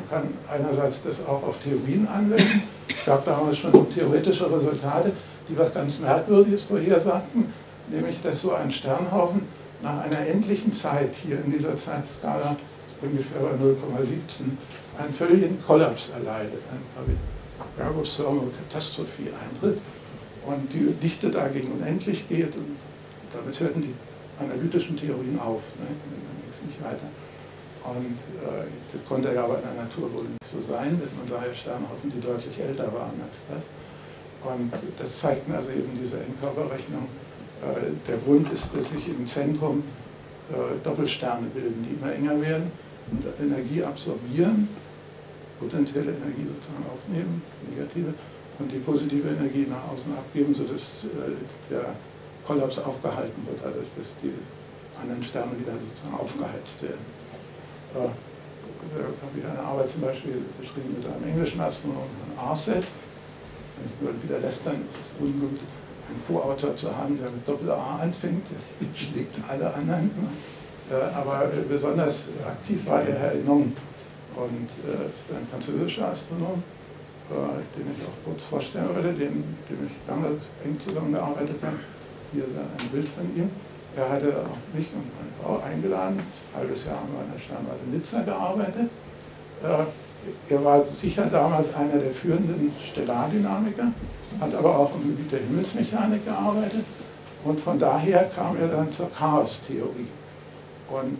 kann einerseits das auch auf Theorien anwenden. Es gab damals schon so theoretische Resultate, die was ganz Merkwürdiges vorhersagten, nämlich dass so ein Sternhaufen nach einer endlichen Zeit, hier in dieser Zeitskala ungefähr bei null Komma siebzehn, einen völligen Kollaps erleidet, eine Ergothermal Katastrophe eintritt und die Dichte dagegen unendlich geht, und damit hörten die analytischen Theorien auf, ne? Dann ging es nicht weiter. Und äh, das konnte ja aber in der Natur wohl nicht so sein, denn man sah ja Sternhaufen, die deutlich älter waren als das. Und das zeigten also eben diese Endkörperrechnung. Äh, der Grund ist, dass sich im Zentrum äh, Doppelsterne bilden, die immer enger werden und Energie absorbieren, potenzielle Energie sozusagen aufnehmen, negative, und die positive Energie nach außen abgeben, sodass äh, der Kollaps aufgehalten wird, also dass die anderen Sterne wieder sozusagen aufgeheizt werden. Da habe ich eine Arbeit zum Beispiel geschrieben mit einem englischen Astronomen, Arset. Ich würde wieder lästern, es ist unmöglich, einen Co-Autor zu haben, der mit Doppel-A anfängt, der schlägt alle anderen. Aber besonders aktiv war der Herr Enon, und ein französischer Astronom, den ich auch kurz vorstellen würde, mit dem ich lange eng zusammengearbeitet habe. Hier ist ein Bild von ihm. Er hatte auch mich und meine Frau eingeladen, ein halbes Jahr haben wir an der Sternwarte Nizza gearbeitet. Er war sicher damals einer der führenden Stellardynamiker, hat aber auch im Gebiet der Himmelsmechanik gearbeitet, und von daher kam er dann zur Chaostheorie. Und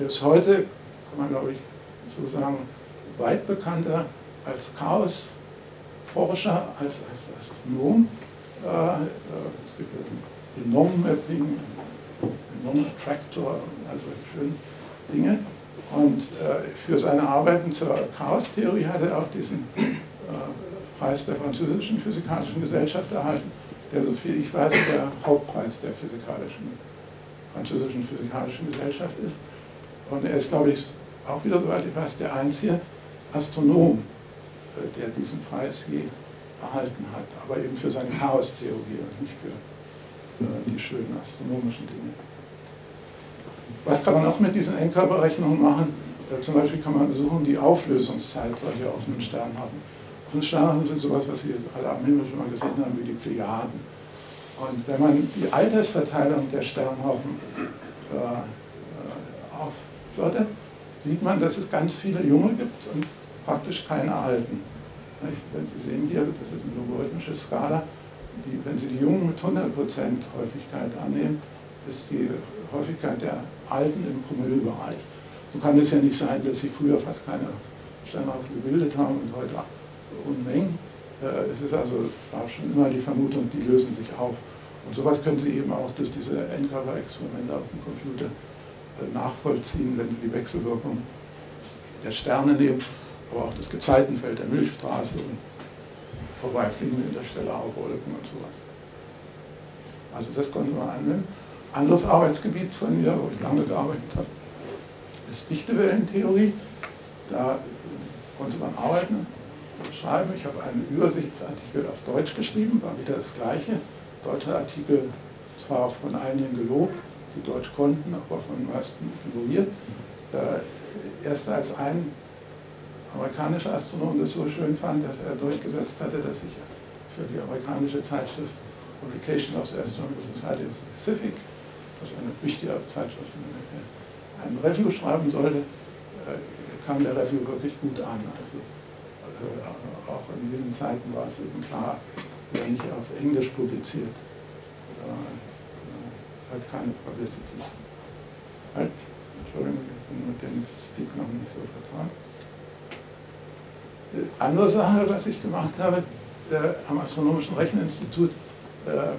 er ist heute, kann man glaube ich so sagen, weit bekannter als Chaosforscher, als als Astronom. Es gibt Genommapping, Genomtraktor, also schöne Dinge. Und äh, für seine Arbeiten zur Chaostheorie hat er auch diesen äh, Preis der französischen Physikalischen Gesellschaft erhalten, der, soviel ich weiß, der Hauptpreis der physikalischen, französischen Physikalischen Gesellschaft ist. Und er ist, glaube ich, auch wieder, soweit ich weiß, der einzige Astronom, äh, der diesen Preis je erhalten hat, aber eben für seine Chaostheorie und nicht für die schönen astronomischen Dinge. Was kann man auch mit diesen Endkörperrechnungen machen? Zum Beispiel kann man versuchen, die Auflösungszeit solcher offenen Sternhaufen. Offene Sternhaufen sind sowas, was wir alle am Himmel schon mal gesehen haben, wie die Plejaden. Und wenn man die Altersverteilung der Sternhaufen äh, aufplottet, sieht man, dass es ganz viele junge gibt und praktisch keine alten. Sie sehen hier, das ist eine logarithmische Skala. Die, wenn Sie die Jungen mit hundert Prozent Häufigkeit annehmen, ist die Häufigkeit der Alten im Promillebereich. So kann es ja nicht sein, dass Sie früher fast keine Sternhaufen gebildet haben und heute Unmengen. Es ist also, war schon immer die Vermutung, die lösen sich auf. Und sowas können Sie eben auch durch diese Endkörperexperimente auf dem Computer nachvollziehen, wenn Sie die Wechselwirkung der Sterne nehmen, aber auch das Gezeitenfeld der Milchstraße und vorbeifliegende Interstellarwolken und sowas. Also das konnte man anwenden. Anderes Arbeitsgebiet von mir, wo ich lange gearbeitet habe, ist Dichtewellentheorie. Da konnte man arbeiten. schreibe. Ich habe einen Übersichtsartikel auf Deutsch geschrieben, war wieder das Gleiche. Deutscher Artikel zwar von einigen gelobt, die Deutsch konnten, aber von den meisten ignoriert. Äh, erst als ein amerikanischer Astronom das so schön fand, dass er durchgesetzt hatte, dass ich für die amerikanische Zeitschrift Publication of the Astronomical Society of the Pacific, was eine wichtige Zeitschrift in Amerika ist, einen Review schreiben sollte, äh, kam der Review wirklich gut an. Also, äh, auch in diesen Zeiten war es eben klar, wer nicht auf Englisch publiziert, äh, äh, hat keine Publicity. Halt, Entschuldigung, ich bin mit dem Stick noch nicht so vertraut. Äh, andere Sache, was ich gemacht habe, äh, am Astronomischen Recheninstitut, äh, äh,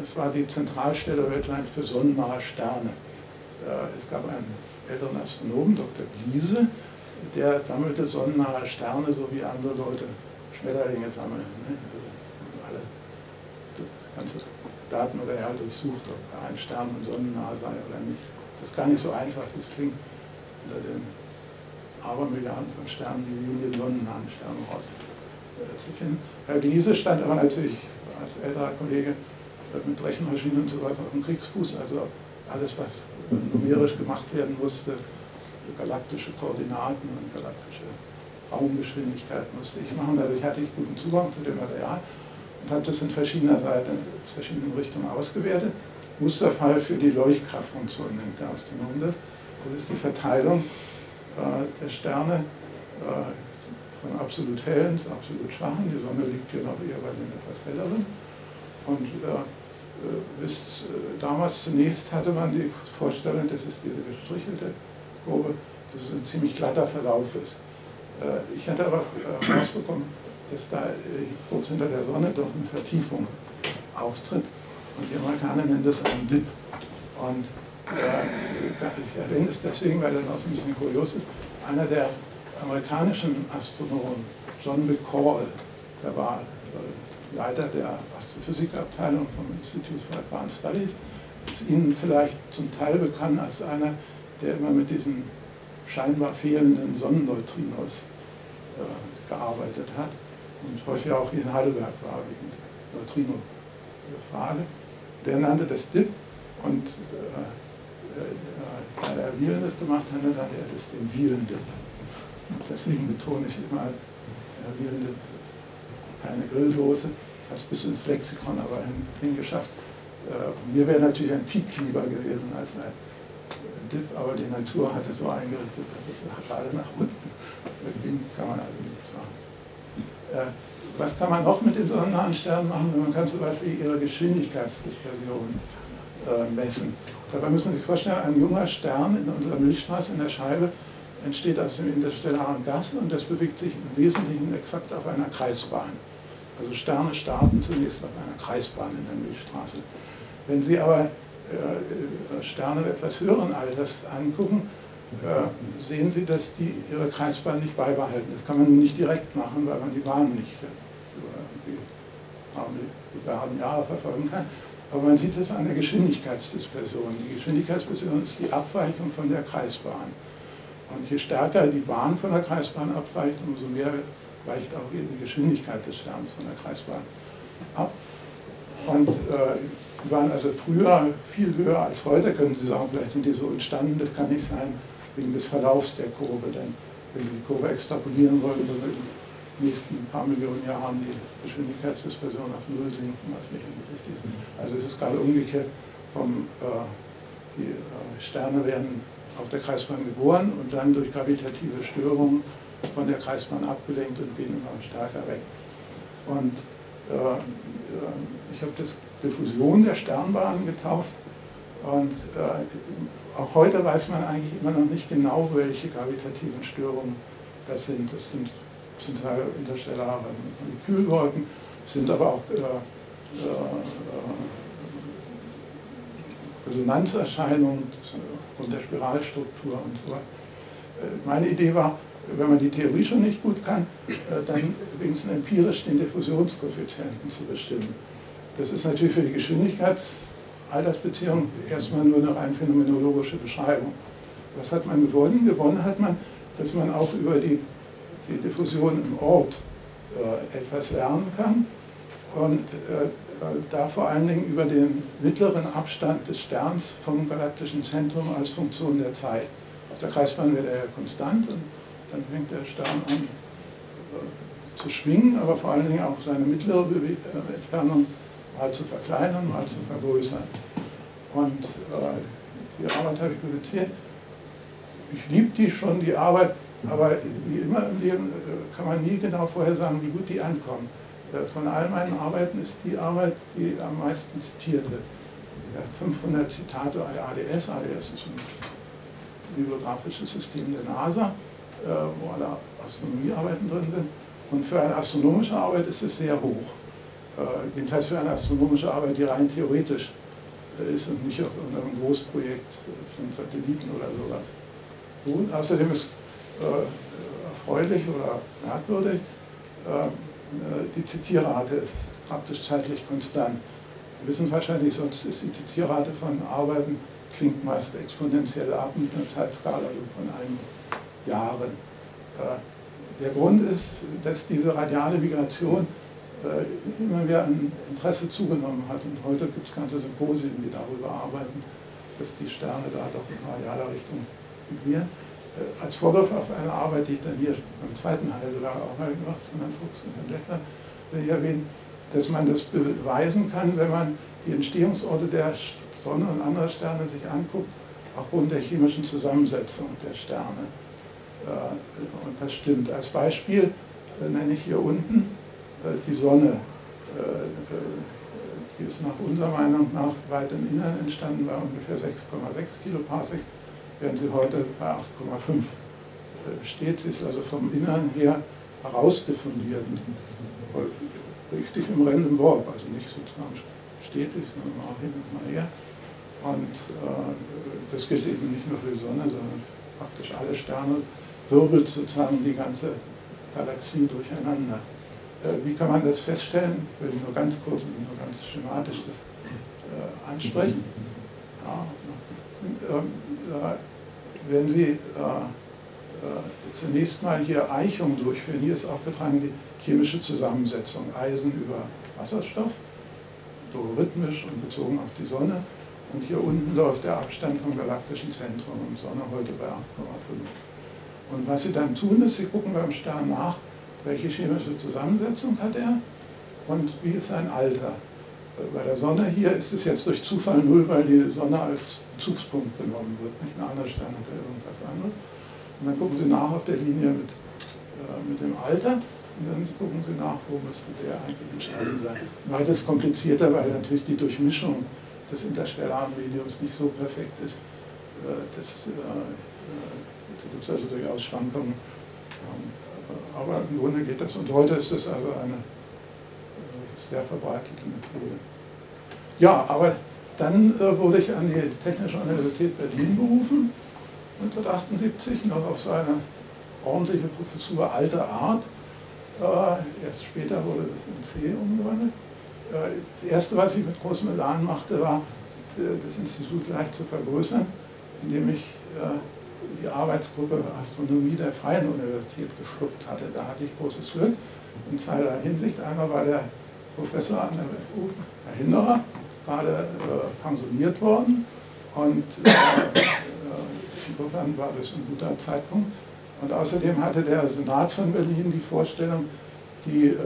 das war die Zentralstelle weltweit für sonnennahe Sterne. Es gab einen älteren Astronomen, Doktor Gliese, der sammelte sonnennahe Sterne, so wie andere Leute Schmetterlinge sammeln. Ne? Also alle, das ganze Datenreal durchsucht, ob da ein Stern und sonnennah sei oder nicht. Das ist gar nicht so einfach, das klingt unter den Abermilliarden von Sternen, die in den sonnennahen Sternen rauszufinden. Herr Gliese stand aber natürlich als älterer Kollege mit Rechenmaschinen und so weiter auf dem Kriegsfuß, also alles, was numerisch gemacht werden musste, galaktische Koordinaten und galaktische Raumgeschwindigkeit musste ich machen. Dadurch hatte ich guten Zugang zu dem Material und habe das in verschiedener Seite, in verschiedenen Richtungen ausgewertet. Musterfall für die Leuchtkraftfunktion nennt der Astronom das. Das ist die Verteilung äh, der Sterne äh, von absolut hellen zu absolut schwachen. Die Sonne liegt hier noch eher bei den etwas helleren. Und, äh, Bis damals zunächst hatte man die Vorstellung, das ist diese gestrichelte Kurve, dass es ein ziemlich glatter Verlauf ist. Ich hatte aber herausbekommen, dass da kurz hinter der Sonne doch eine Vertiefung auftritt. Und die Amerikaner nennen das einen Dip. Und ich erwähne es deswegen, weil das auch ein bisschen kurios ist. Einer der amerikanischen Astronomen, John McCall, der war Leiter der Astrophysikabteilung vom Institute for Advanced Studies, ist Ihnen vielleicht zum Teil bekannt als einer, der immer mit diesen scheinbar fehlenden Sonnenneutrinos äh, gearbeitet hat und häufig auch hier in Heidelberg war wegen der Neutrino-Frage. Der nannte das D I P und äh, äh, da er Wielen das gemacht hat, nannte er das den Wielen-Dip. Deswegen betone ich immer der Wielen-Dip. Keine Grillsoße, ich habe es bis ins Lexikon aber hingeschafft. Äh, mir wäre natürlich ein Peak lieber gewesen als ein Dip, aber die Natur hat es so eingerichtet, dass es gerade nach unten ging, kann man also nichts machen. Äh, was kann man noch mit den sonnennahen Sternen machen? Man kann zum Beispiel ihre Geschwindigkeitsdispersion äh, messen. Dabei müssen Sie sich vorstellen, ein junger Stern in unserer Milchstraße in der Scheibe entsteht aus dem interstellaren Gas und das bewegt sich im Wesentlichen exakt auf einer Kreisbahn. Also Sterne starten zunächst auf einer Kreisbahn in der Milchstraße. Wenn Sie aber äh, Sterne etwas höheren Alters angucken, äh, sehen Sie, dass die ihre Kreisbahn nicht beibehalten. Das kann man nicht direkt machen, weil man die Bahn nicht über die Milliarden Jahre verfolgen kann. Aber man sieht das an der Geschwindigkeitsdispersion. Die Geschwindigkeitsdispersion ist die Abweichung von der Kreisbahn. Und je stärker die Bahn von der Kreisbahn abweicht, umso mehr weicht auch die Geschwindigkeit des Sterns von der Kreisbahn ab. Und äh, die waren also früher viel höher als heute, können Sie sagen, vielleicht sind die so entstanden, das kann nicht sein, wegen des Verlaufs der Kurve. Denn wenn Sie die Kurve extrapolieren wollen, dann würden in den nächsten paar Millionen Jahren die Geschwindigkeitsdispersion auf Null sinken, was nicht richtig ist. Also es ist gerade umgekehrt, vom, äh, die äh, Sterne werden auf der Kreisbahn geboren und dann durch gravitative Störungen von der Kreisbahn abgelenkt und gehen immer stärker weg. Und äh, ich habe das Diffusion der Sternbahnen getauft und äh, auch heute weiß man eigentlich immer noch nicht genau, welche gravitativen Störungen das sind. Das sind zum Teil interstellare Molekülwolken, sind aber auch äh, äh, Resonanzerscheinungen und der Spiralstruktur und so weiter. Meine Idee war, wenn man die Theorie schon nicht gut kann, dann wenigstens empirisch den Diffusionskoeffizienten zu bestimmen. Das ist natürlich für die Geschwindigkeitsaltersbeziehung erstmal nur eine rein phänomenologische Beschreibung. Was hat man gewonnen? Gewonnen hat man, dass man auch über die die Diffusion im Ort äh, etwas lernen kann und äh, da vor allen Dingen über den mittleren Abstand des Sterns vom galaktischen Zentrum als Funktion der Zeit. Auf der Kreisbahn wird er ja konstant und dann fängt der Stern an äh, zu schwingen, aber vor allen Dingen auch seine mittlere Bewe äh, Entfernung mal zu verkleinern, mal zu vergrößern. Und äh, die Arbeit habe ich publiziert. Ich liebe die schon, die Arbeit, aber wie immer im Leben kann man nie genau vorher sagen, wie gut die ankommen. Von all meinen Arbeiten ist die Arbeit die am meisten zitierte. fünfhundert Zitate bei A D S. A D S ist ein bibliografisches System der NASA, wo alle Astronomiearbeiten drin sind. Und für eine astronomische Arbeit ist es sehr hoch. Jedenfalls für eine astronomische Arbeit, die rein theoretisch ist und nicht auf irgendeinem Großprojekt von Satelliten oder sowas. Gut. Außerdem ist äh, erfreulich oder merkwürdig, äh, die Zitierrate ist praktisch zeitlich konstant. Sie wissen wahrscheinlich, sonst ist die Zitierrate von Arbeiten, klingt meist exponentiell ab mit einer Zeitskala von einem Jahr. Äh, der Grund ist, dass diese radiale Migration äh, immer mehr an Interesse zugenommen hat und heute gibt es ganze Symposien, die darüber arbeiten, dass die Sterne da doch in radialer Richtung mir äh, als Vorwurf auf eine Arbeit, die ich dann hier im zweiten Halbjahr auch mal gemacht habe, von Herrn Fuchs und Herrn Leckner, will ich erwähnen, dass man das beweisen kann, wenn man die Entstehungsorte der Sonne und anderer Sterne sich anguckt, aufgrund der chemischen Zusammensetzung der Sterne. Äh, und das stimmt. Als Beispiel äh, nenne ich hier unten äh, die Sonne. Äh, die ist nach unserer Meinung nach weit im Innern entstanden, bei ungefähr sechs Komma sechs Kiloparsec. Während sie heute bei acht Komma fünf steht, ist also vom Innern her herausdiffundiert. Richtig im Random Warp, also nicht sozusagen stetig, sondern auch hin und mal her. Und äh, das gilt eben nicht nur für die Sonne, sondern praktisch alle Sterne wirbelt sozusagen die ganze Galaxie durcheinander. Äh, wie kann man das feststellen? Ich will nur ganz kurz und nur ganz schematisch das äh, ansprechen. Ja. Wenn Sie äh, äh, zunächst mal hier Eichung durchführen, hier ist aufgetragen die chemische Zusammensetzung, Eisen über Wasserstoff, dorhythmisch und bezogen auf die Sonne. Und hier unten läuft der Abstand vom galaktischen Zentrum und Sonne heute bei acht Komma fünf. Und was Sie dann tun, ist, Sie gucken beim Stern nach, welche chemische Zusammensetzung hat er und wie ist sein Alter. Bei der Sonne hier ist es jetzt durch Zufall null, weil die Sonne als Bezugspunkt genommen wird, nicht ein anderer Stern oder irgendwas anderes. Und dann gucken Sie nach auf der Linie mit, äh, mit dem Alter und dann gucken Sie nach, wo müsste der eigentlich entstanden sein. Weiters komplizierter, weil natürlich die Durchmischung des interstellaren Mediums nicht so perfekt ist. Äh, das, äh, da gibt es also durchaus Schwankungen. Ähm, aber im Grunde geht das. Und heute ist es also eine sehr verbreitete Methode. Ja, aber dann äh, wurde ich an die Technische Universität Berlin berufen, neunzehnhundertachtundsiebzig, noch auf seine ordentliche Professur alter Art. Äh, erst später wurde das in C umgewandelt. Äh, das erste, was ich mit großem Elan machte, war, das Institut leicht zu vergrößern, indem ich äh, die Arbeitsgruppe Astronomie der Freien Universität geschluckt hatte. Da hatte ich großes Glück in zweierlei Hinsicht. Einmal war der Professor an der W F U, Herr Hinderer, gerade äh, pensioniert worden und äh, äh, insofern war das ein guter Zeitpunkt. Und außerdem hatte der Senat von Berlin die Vorstellung, die äh,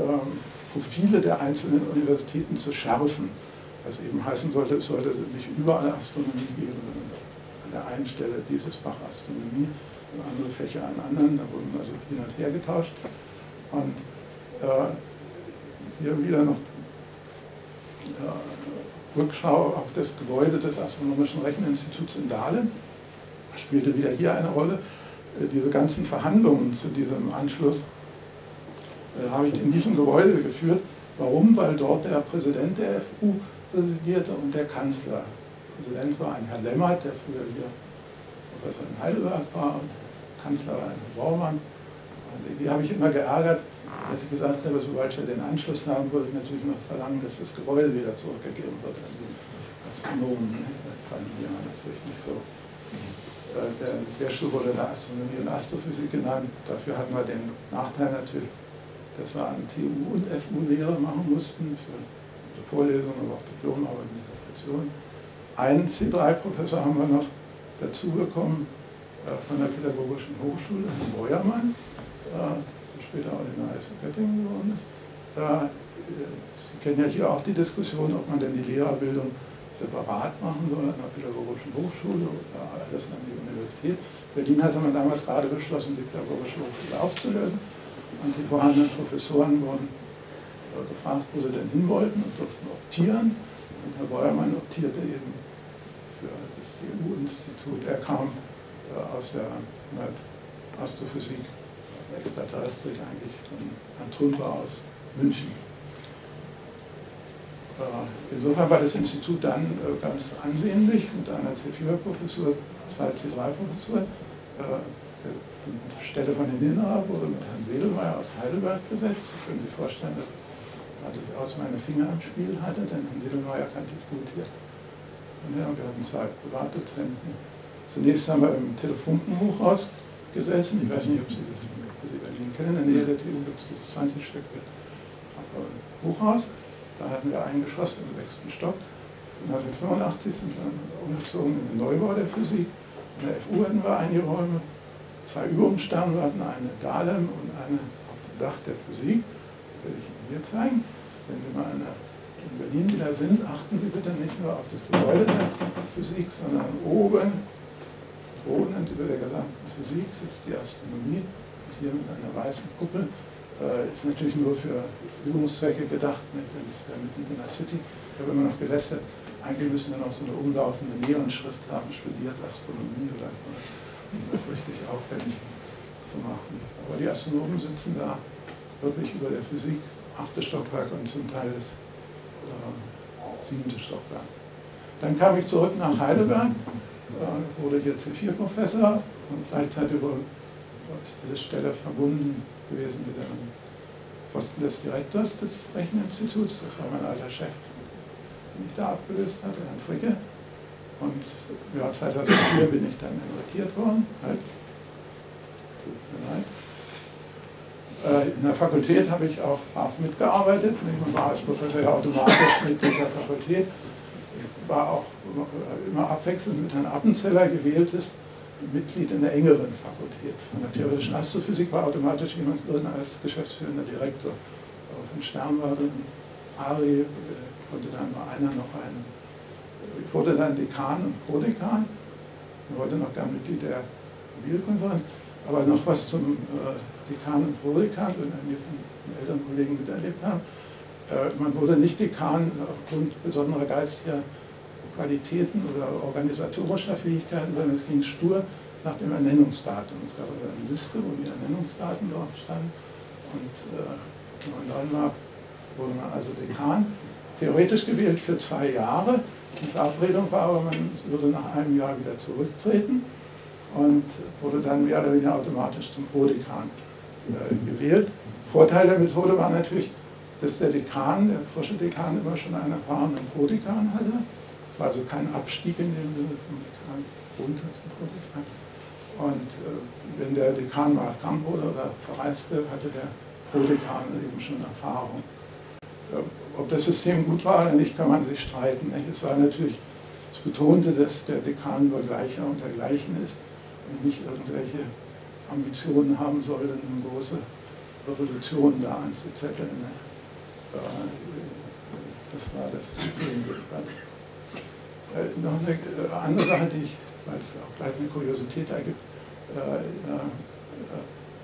Profile der einzelnen Universitäten zu schärfen. Was eben heißen sollte, es sollte nicht überall Astronomie geben, sondern an der einen Stelle dieses Fach Astronomie und andere Fächer an anderen, da wurden also hin und her getauscht. Und äh, hier wieder noch äh, Rückschau auf das Gebäude des Astronomischen Recheninstituts in Dahlem. Das spielte wieder hier eine Rolle. Äh, diese ganzen Verhandlungen zu diesem Anschluss äh, habe ich in diesem Gebäude geführt. Warum? Weil dort der Präsident der F U residierte und der Kanzler. Der Präsident war ein Herr Lemmert, der früher hier Professor in Heidelberg war, und Kanzler war ein Herr Beuermann. Die habe ich immer geärgert, dass ich gesagt habe, sobald wir den Anschluss haben, würde ich natürlich noch verlangen, dass das Gebäude wieder zurückgegeben wird an die Astronomen. Das fanden die natürlich nicht so der Lehrstuhlrolle der Astronomie und Astrophysik genannt. Dafür hatten wir den Nachteil natürlich, dass wir an T U und F U Lehre machen mussten, für Vorlesungen, aber auch Diplomarbeit und Dissertation. Einen C drei Professor haben wir noch dazu bekommen von der Pädagogischen Hochschule, Beuermann, der später auch in der U S Göttingen geworden ist. Sie kennen ja hier auch die Diskussion, ob man denn die Lehrerbildung separat machen soll an der Pädagogischen Hochschule oder alles an die Universität. Berlin hatte man damals gerade beschlossen, die Pädagogische Hochschule aufzulösen. Und die vorhandenen Professoren wurden gefragt, wo sie denn hin wollten und durften optieren. Und Herr Beuermann optierte eben für das T U-Institut. Er kam aus der Astrophysik, Extraterrestrik eigentlich, von Antrumpa aus München. Insofern war das Institut dann ganz ansehnlich mit einer C vier Professur, zwei C drei Professuren. Die Stelle von den Innerer wurde mit Herrn Sedelmeier aus Heidelberg besetzt. Sie können sich vorstellen, dass ich durchaus meine Finger am Spiel hatte, denn Herrn Sedelmeier kannte ich gut hier. Und wir hatten zwei Privatdozenten. Zunächst haben wir im Telefunkenhochhaus gesessen. Ich weiß nicht, ob Sie das in Berlin kennen. In der Nähe der T U gibt es dieses zwanzig Stöcke Hochhaus. Da hatten wir ein Geschoss im sechsten Stock. neunzehnhundertfünfundachtzig sind wir umgezogen in den Neubau der Physik. In der F U hatten wir einige Räume, zwei Übungssternwarten, eine Dahlem und eine auf dem Dach der Physik. Das werde ich Ihnen hier zeigen. Wenn Sie mal in Berlin wieder sind, achten Sie bitte nicht nur auf das Gebäude der Physik, sondern oben, drohend über der gesamten Physik sitzt die Astronomie. Und hier mit einer weißen Kuppel. Ist natürlich nur für Übungszwecke gedacht, nicht? Denn das wäre mitten in der City. Ich habe immer noch gelästert, eigentlich müssen wir noch so eine umlaufende Neonschrift haben, studiert Astronomie oder um das richtig aufwendig zu machen. Aber die Astronomen sitzen da wirklich über der Physik, achte Stockwerk und zum Teil das äh, siebte Stockwerk. Dann kam ich zurück nach Heidelberg, äh, wurde hier C vier Professor und gleichzeitig wurde diese Stelle verbunden gewesen mit einem Posten des Direktors des Recheninstituts. Das war mein alter Chef, den ich da abgelöst hatte, Herrn Fricke. Und im Jahr zweitausendvier bin ich dann emeritiert worden. Halt. Tut mir leid. In der Fakultät habe ich auch brav mitgearbeitet. Ich war als Professor ja automatisch mit dieser Fakultät. Ich war auch immer abwechselnd mit Herrn Appenzeller gewähltes Mitglied in der engeren Fakultät. Von der theoretischen Astrophysik war automatisch jemand drin als geschäftsführender Direktor. Auch von Sternwarte und Ari konnte dann nur einer noch einen. Ich wurde dann Dekan und Prodekan. Ich wollte noch gar Mitglied der Mobilkonferenz. Aber noch was zum Dekan und Prodekan, wenn einige von älteren Kollegen miterlebt haben. Man wurde nicht Dekan aufgrund besonderer geistiger Qualitäten oder organisatorischer Fähigkeiten, sondern es ging stur nach dem Ernennungsdatum. Es gab also eine Liste, wo die Ernennungsdaten drauf standen und äh, wenn man dran war, wurde man also Dekan. Theoretisch gewählt für zwei Jahre. Die Verabredung war aber, man würde nach einem Jahr wieder zurücktreten und wurde dann mehr oder weniger automatisch zum Prodekan äh, gewählt. Vorteil der Methode war natürlich, dass der Dekan, der frische Dekan, immer schon einen erfahrenen Prodekan hatte. Es war also kein Abstieg in dem Sinne vom Dekan runter zum Prodekan. Und äh, wenn der Dekan mal krank wurde oder verreiste, hatte der Prodekan eben schon Erfahrung. Äh, ob das System gut war oder nicht, kann man sich streiten. Nicht? Es war natürlich, es betonte, dass der Dekan nur Gleicher unter Gleichen ist und nicht irgendwelche Ambitionen haben sollte, eine große Revolution da anzuzetteln. Ne? Äh, das war das System jedenfalls. Äh, noch eine äh, andere Sache, die ich, weil es auch gleich eine Kuriosität ergibt, äh, äh,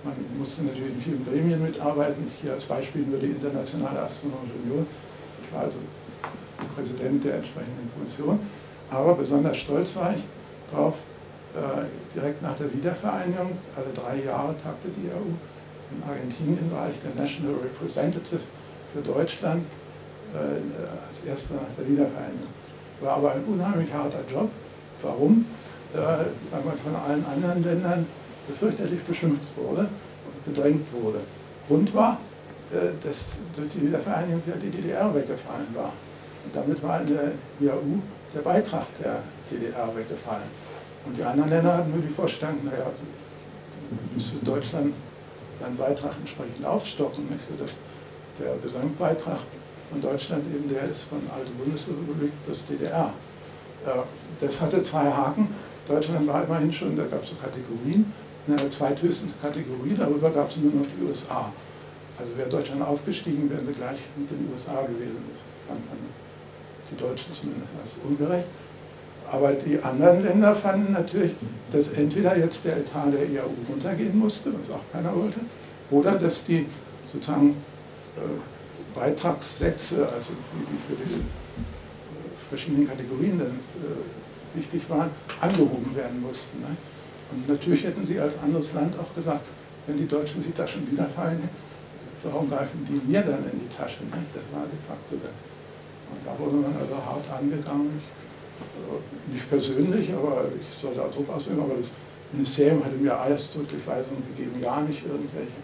man musste natürlich in vielen Gremien mitarbeiten. Ich hier als Beispiel nur die Internationale Astronomische Union. Ich war also Präsident der entsprechenden Kommission. Aber besonders stolz war ich darauf, äh, direkt nach der Wiedervereinigung, alle drei Jahre tagte die E U. In Argentinien war ich der National Representative für Deutschland äh, als erster nach der Wiedervereinigung. War aber ein unheimlich harter Job. Warum? Äh, weil man von allen anderen Ländern fürchterlich beschimpft wurde und bedrängt wurde. Grund war, äh, dass durch die Wiedervereinigung der D D R weggefallen war. Und damit war in der E U der Beitrag der D D R weggefallen. Und die anderen Länder hatten nur die Vorstellung, naja, müsste Deutschland seinen Beitrag entsprechend aufstocken. Nicht? Der Gesamtbeitrag von Deutschland eben, der ist von alte Bundesrepublik plus D D R. Das hatte zwei Haken. Deutschland war immerhin schon, da gab es so Kategorien, in der zweithöchsten Kategorie, darüber gab es nur noch die U S A. Also wäre Deutschland aufgestiegen, wären wir gleich mit den U S A gewesen. Das fand man, die Deutschen zumindest, als ungerecht. Aber die anderen Länder fanden natürlich, dass entweder jetzt der Etat der E A U runtergehen musste, was auch keiner wollte, oder dass die sozusagen äh, Beitragssätze, also die, die für die äh, verschiedenen Kategorien dann äh, wichtig waren, angehoben werden mussten. Ne? Und natürlich hätten sie als anderes Land auch gesagt, wenn die Deutschen sich da schon wieder fallen, warum greifen die mir dann in die Tasche? Ne? Das war de facto das. Und da wurde man also hart angegangen. Nicht persönlich, aber ich sollte auch Druck ausüben, aber das Ministerium hatte mir eisdrücklich Weisungen gegeben, gar nicht irgendwelche,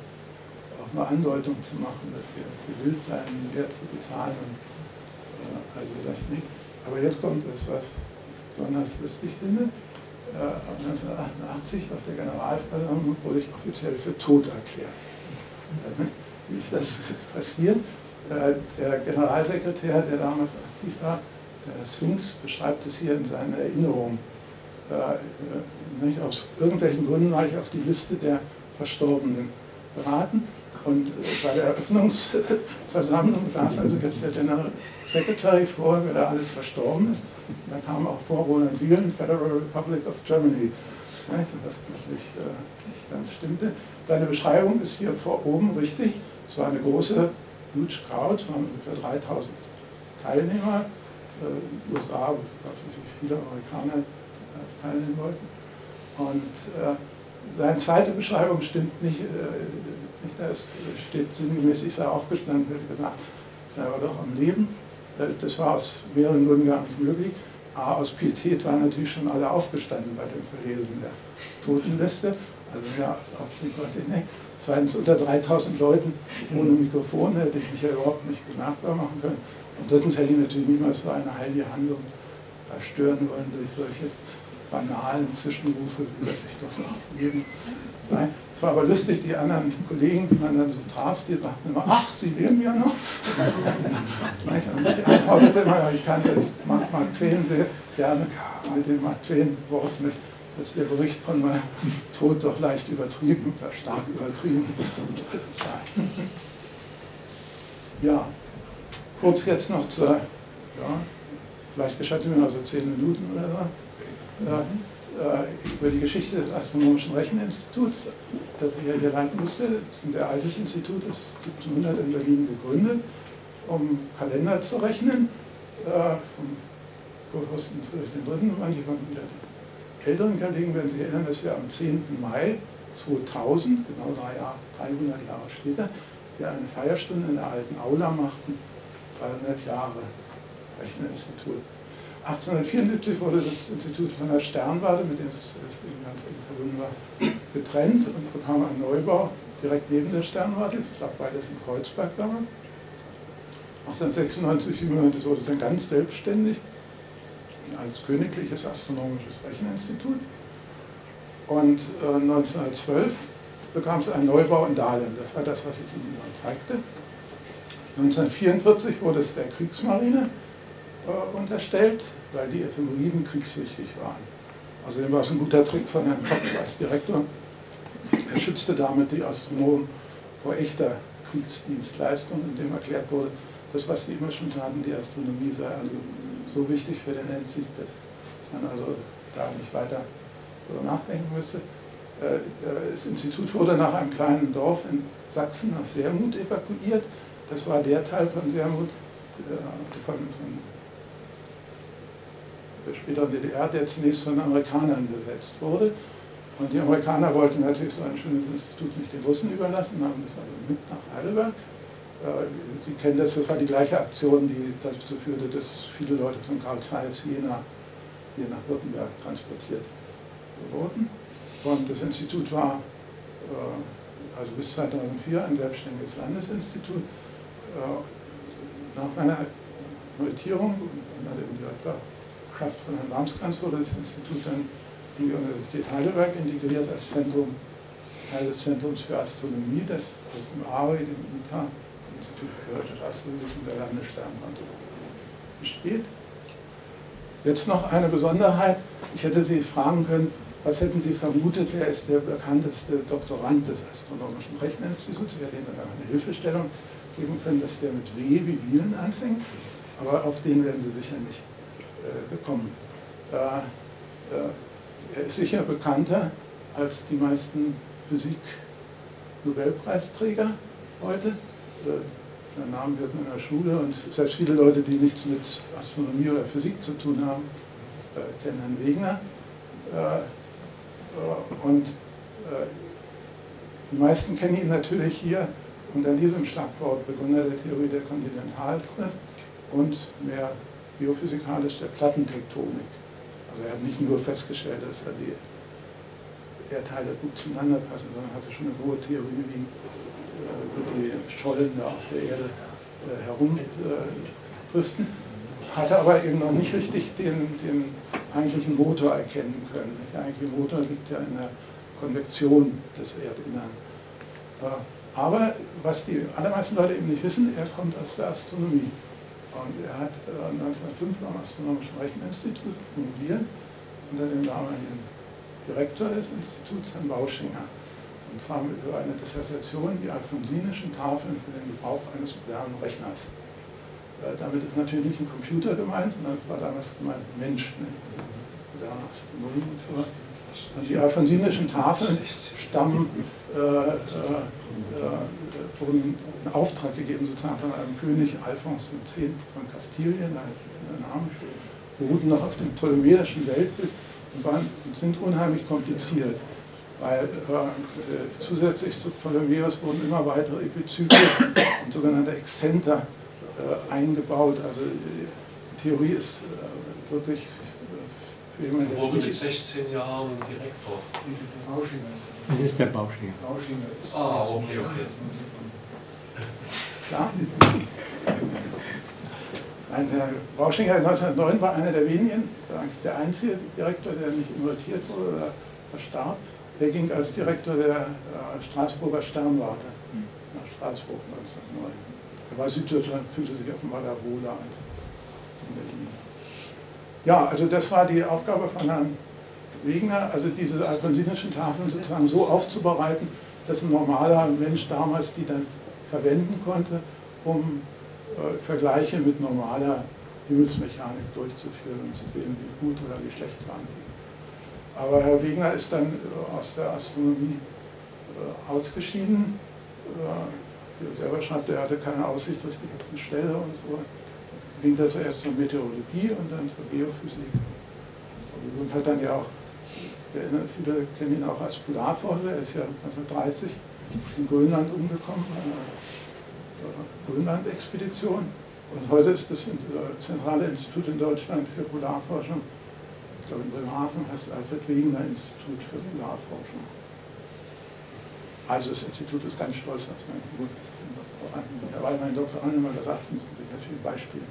auch nur Andeutungen zu machen, dass wir gewillt seien, mehr zu bezahlen. Und, äh, also das nicht. Aber jetzt kommt das, was ich besonders lustig finde. Äh, neunzehnhundertachtundachtzig auf der Generalversammlung wurde ich offiziell für tot erklärt. Wie ist das passiert? Der Generalsekretär, der damals aktiv war, der Sphinx, beschreibt es hier in seiner Erinnerung. Aus irgendwelchen Gründen war ich auf die Liste der Verstorbenen geraten. Und bei der Eröffnungsversammlung saß also jetzt der General Secretary vor, wer da alles verstorben ist. Und da kam auch vor Roland Wielen, Federal Republic of Germany. Was natürlich nicht ganz stimmte. Seine Beschreibung ist hier vor oben richtig. Es war eine große, huge Crowd, es waren ungefähr dreitausend Teilnehmer. Äh, U S A, wo viele Amerikaner äh, teilnehmen wollten. Und äh, seine zweite Beschreibung stimmt nicht. Äh, nicht da ist, steht sinngemäß, ich sei aufgestanden, hätte gesagt, ich sei aber doch am Leben. Äh, das war aus mehreren Gründen gar nicht möglich. A, aus Pietät waren natürlich schon alle aufgestanden bei dem Verlesen der Totenliste. Also ja, das Aufstieg wollte ich nicht. Zweitens, unter dreitausend Leuten ohne Mikrofon hätte ich mich ja überhaupt nicht bemerkbar machen können. Und drittens hätte ich natürlich niemals so eine heilige Handlung zerstören wollen durch solche banalen Zwischenrufe, wie das ich doch noch gegeben sei. Es war aber lustig, die anderen Kollegen, die man dann so traf, die sagten immer, ach, sie leben ja noch. Und ich antwortete immer, ich kannte Mark, Mark Twain sehr gerne, mit den Mark Twain-Worten, dass der Bericht von meinem Tod doch leicht übertrieben oder stark übertrieben sei. Ja. Kurz jetzt noch zur, ja, vielleicht gestatten wir noch so zehn Minuten oder so, äh, äh, über die Geschichte des Astronomischen Recheninstituts, das ich ja hier leiten musste. Der alte Institut ist siebzehnhundert in Berlin gegründet, um Kalender zu rechnen, äh, vom Kurfürsten Friedrich den Dritten Manche von den älteren Kollegen werden sich erinnern, dass wir am zehnten Mai zweitausend, genau drei Jahre, dreihundert Jahre später, wir eine Feierstunde in der alten Aula machten. dreihundert Jahre Recheninstitut. achtzehnhundertvierundsiebzig wurde das Institut von der Sternwarte, mit dem es eben ganz eng verbunden war, getrennt und bekam einen Neubau direkt neben der Sternwarte. Ich glaube, beides in Kreuzberg damals. achtzehnhundertsechsundneunzig, siebenundneunzig wurde es dann ganz selbstständig als Königliches Astronomisches Recheninstitut. Und äh, neunzehnhundertzwölf bekam es einen Neubau in Dahlem. Das war das, was ich Ihnen mal zeigte. neunzehnhundertvierundvierzig wurde es der Kriegsmarine äh, unterstellt, weil die Ephemeriden kriegswichtig waren. Außerdem war es ein guter Trick von Herrn Kopf als Direktor. Er schützte damit die Astronomen vor echter Kriegsdienstleistung, indem erklärt wurde, das, was sie immer schon taten, die Astronomie sei also so wichtig für den Endsieg, dass man also da nicht weiter darüber nachdenken müsste. Äh, das Institut wurde nach einem kleinen Dorf in Sachsen nach Sermut evakuiert. Das war der Teil von Sermut, äh, von, von der späteren D D R, der zunächst von Amerikanern besetzt wurde. Und die Amerikaner wollten natürlich so ein schönes Institut nicht den Russen überlassen, haben das also mit nach Heidelberg. Äh, Sie kennen das, das war die gleiche Aktion, die dazu führte, dass viele Leute von Karl Zeiss Jena hier nach Württemberg transportiert wurden. Und das Institut war, äh, also bis zweitausendvier, ein selbstständiges Landesinstitut. Nach meiner Notierung und unter der Direktorschaft von Herrn Lamskranz wurde das Institut dann die Universität Heidelberg integriert als Zentrum, Teil des Zentrums für Astronomie, das aus dem A R I, dem I T A-Institut für Deutsche Astronomie und der Landessternwarte besteht. Jetzt noch eine Besonderheit. Ich hätte Sie fragen können, was hätten Sie vermutet, wer ist der bekannteste Doktorand des Astronomischen Recheninstituts? Ich hätte Ihnen eine Hilfestellung geben können, dass der mit W wie Wielen anfängt, aber auf den werden Sie sicher nicht äh, gekommen. Äh, äh, er ist sicher bekannter als die meisten Physik-Nobelpreisträger heute. Äh, Der Name wird in der Schule und selbst viele Leute, die nichts mit Astronomie oder Physik zu tun haben, äh, kennen Herrn Wegener. Äh, äh, und äh, die meisten kennen ihn natürlich hier unter diesem Schlagwort Begründer der Theorie der Kontinentaltrift und mehr biophysikalisch der Plattentektonik. Also er hat nicht nur festgestellt, dass da die Erdteile gut zueinander passen, sondern hatte schon eine hohe Theorie, wie die Schollen da auf der Erde äh, herumdriften, äh, hatte aber eben noch nicht richtig den, den eigentlichen Motor erkennen können. Der eigentliche Motor liegt ja in der Konvektion des Erdinnern. Äh, aber was die allermeisten Leute eben nicht wissen, er kommt aus der Astronomie. Und er hat äh, neunzehnhundertfünf am Astronomischen Recheninstitut promoviert unter dem damaligen Direktor des Instituts, Herrn Bauschinger. Und zwar über eine Dissertation, die alfonsinischen Tafeln für den Gebrauch eines modernen Rechners. Äh, damit ist natürlich nicht ein Computer gemeint, sondern war damals gemeint Mensch. Ne? Moderne Astronomie und sowas. Und die alfonsinischen Tafeln stammen, äh, äh, äh, wurden in Auftrag gegeben sozusagen von einem König Alphons dem Zehnten von Kastilien, der Name beruhten noch auf dem ptolemäischen Weltbild und waren, sind unheimlich kompliziert. Weil äh, zusätzlich zu Ptolemäus wurden immer weitere Epizyklen und sogenannte Exzenter äh, eingebaut. Also die Theorie ist äh, wirklich äh, für jemanden, der... Wurde mit sechzehn Jahren Direktor. Das ist der Bauschinger. Ah, okay, okay. Klar? Nein, Herr Bauschinger neunzehnhundertneun war einer der wenigen, eigentlich der einzige Direktor, der nicht emeritiert wurde oder verstarb. Der ging als Direktor der äh, Straßburger Sternwarte nach Straßburg neunzehnhundertneun. Er war Süddeutschland, fühlte sich offenbar da wohler als in Berlin. Ja, also das war die Aufgabe von Herrn Wegener, also diese alfonsinischen Tafeln sozusagen so aufzubereiten, dass ein normaler Mensch damals die dann verwenden konnte, um äh, Vergleiche mit normaler Himmelsmechanik durchzuführen und zu sehen, wie gut oder wie schlecht waren die. Aber Herr Wegener ist dann aus der Astronomie äh, ausgeschieden. Äh, selber schreibt, er hatte keine Aussicht richtig auf eine Stelle und so. Ging dann zuerst zur Meteorologie und dann zur Geophysik. Und hat dann ja auch, viele kennen ihn auch als Polarforscher, er ist ja neunzehnhundertdreißig in Grönland umgekommen, bei einer Grönland-Expedition. Und heute ist das zentrale Institut in Deutschland für Polarforschung. Ich glaube, in Bremerhaven heißt das Alfred Wegener Institut für Polarforschung. Also das Institut ist ganz stolz auf seinen Beruf. Weil mein Doktorand immer gesagt hat, müssen Sie ganz viele Beispiele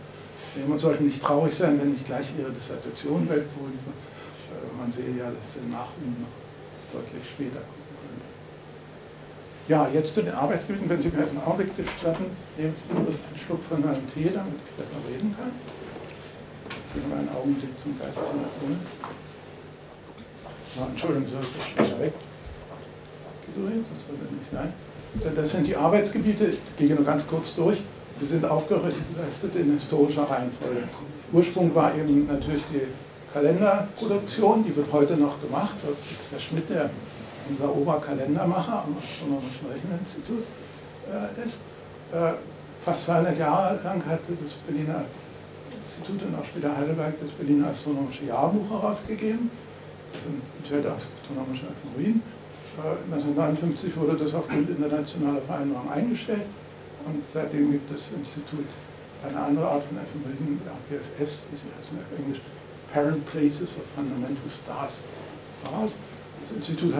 nehmen und sollten nicht traurig sein, wenn nicht gleich Ihre Dissertation weltberühmt wird. Man sehe ja, dass der Nachruhm noch deutlich später kommen könnte. Ja, jetzt zu den Arbeitsgebieten, wenn Sie mir einen Augenblick gestatten, nehme ich nur einen Schluck von meinem Tee, damit ich besser reden kann. Mal einen Augenblick zum Geist zu machen. Na, Entschuldigung, das ist weg. Das soll ja nicht sein. Das sind die Arbeitsgebiete, ich gehe nur ganz kurz durch. Die sind aufgelistet in historischer Reihenfolge. Ursprung war eben natürlich die Kalenderproduktion, die wird heute noch gemacht. Das ist der Schmidt, der unser Oberkalendermacher am Astronomischen Recheninstitut ist. Fast zweihundert Jahre lang hatte das Berliner Institut und auch später Heidelberg das Berliner Astronomische Jahrbuch herausgegeben, das sind natürlich astronomische Theorien. neunzehnhundertneunundfünfzig wurde das aufgrund internationaler Vereinbarung eingestellt und seitdem gibt das Institut eine andere Art von Ephemerien, A P F S, wie sie heißen auf Englisch, Parent Places of Fundamental Stars, heraus. Das Institut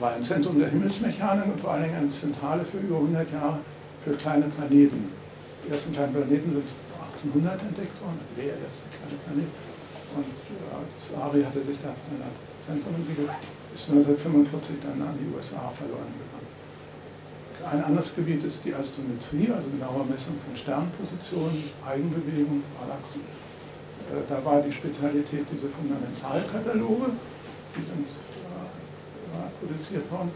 war ein Zentrum der Himmelsmechanik und vor allen Dingen eine Zentrale für über hundert Jahre für kleine Planeten. Die ersten kleinen Planeten sind achtzehnhundert entdeckt worden, der erste kleine Planet. Und äh, das A R I hatte sich da als Zentrum entwickelt, ist neunzehnhundertfünfundvierzig dann an die U S A verloren gegangen. Ein anderes Gebiet ist die Astrometrie, also genaue Messung von Sternpositionen, Eigenbewegung, Galaxen. Da war die Spezialität diese Fundamentalkataloge, die sind äh, produziert worden.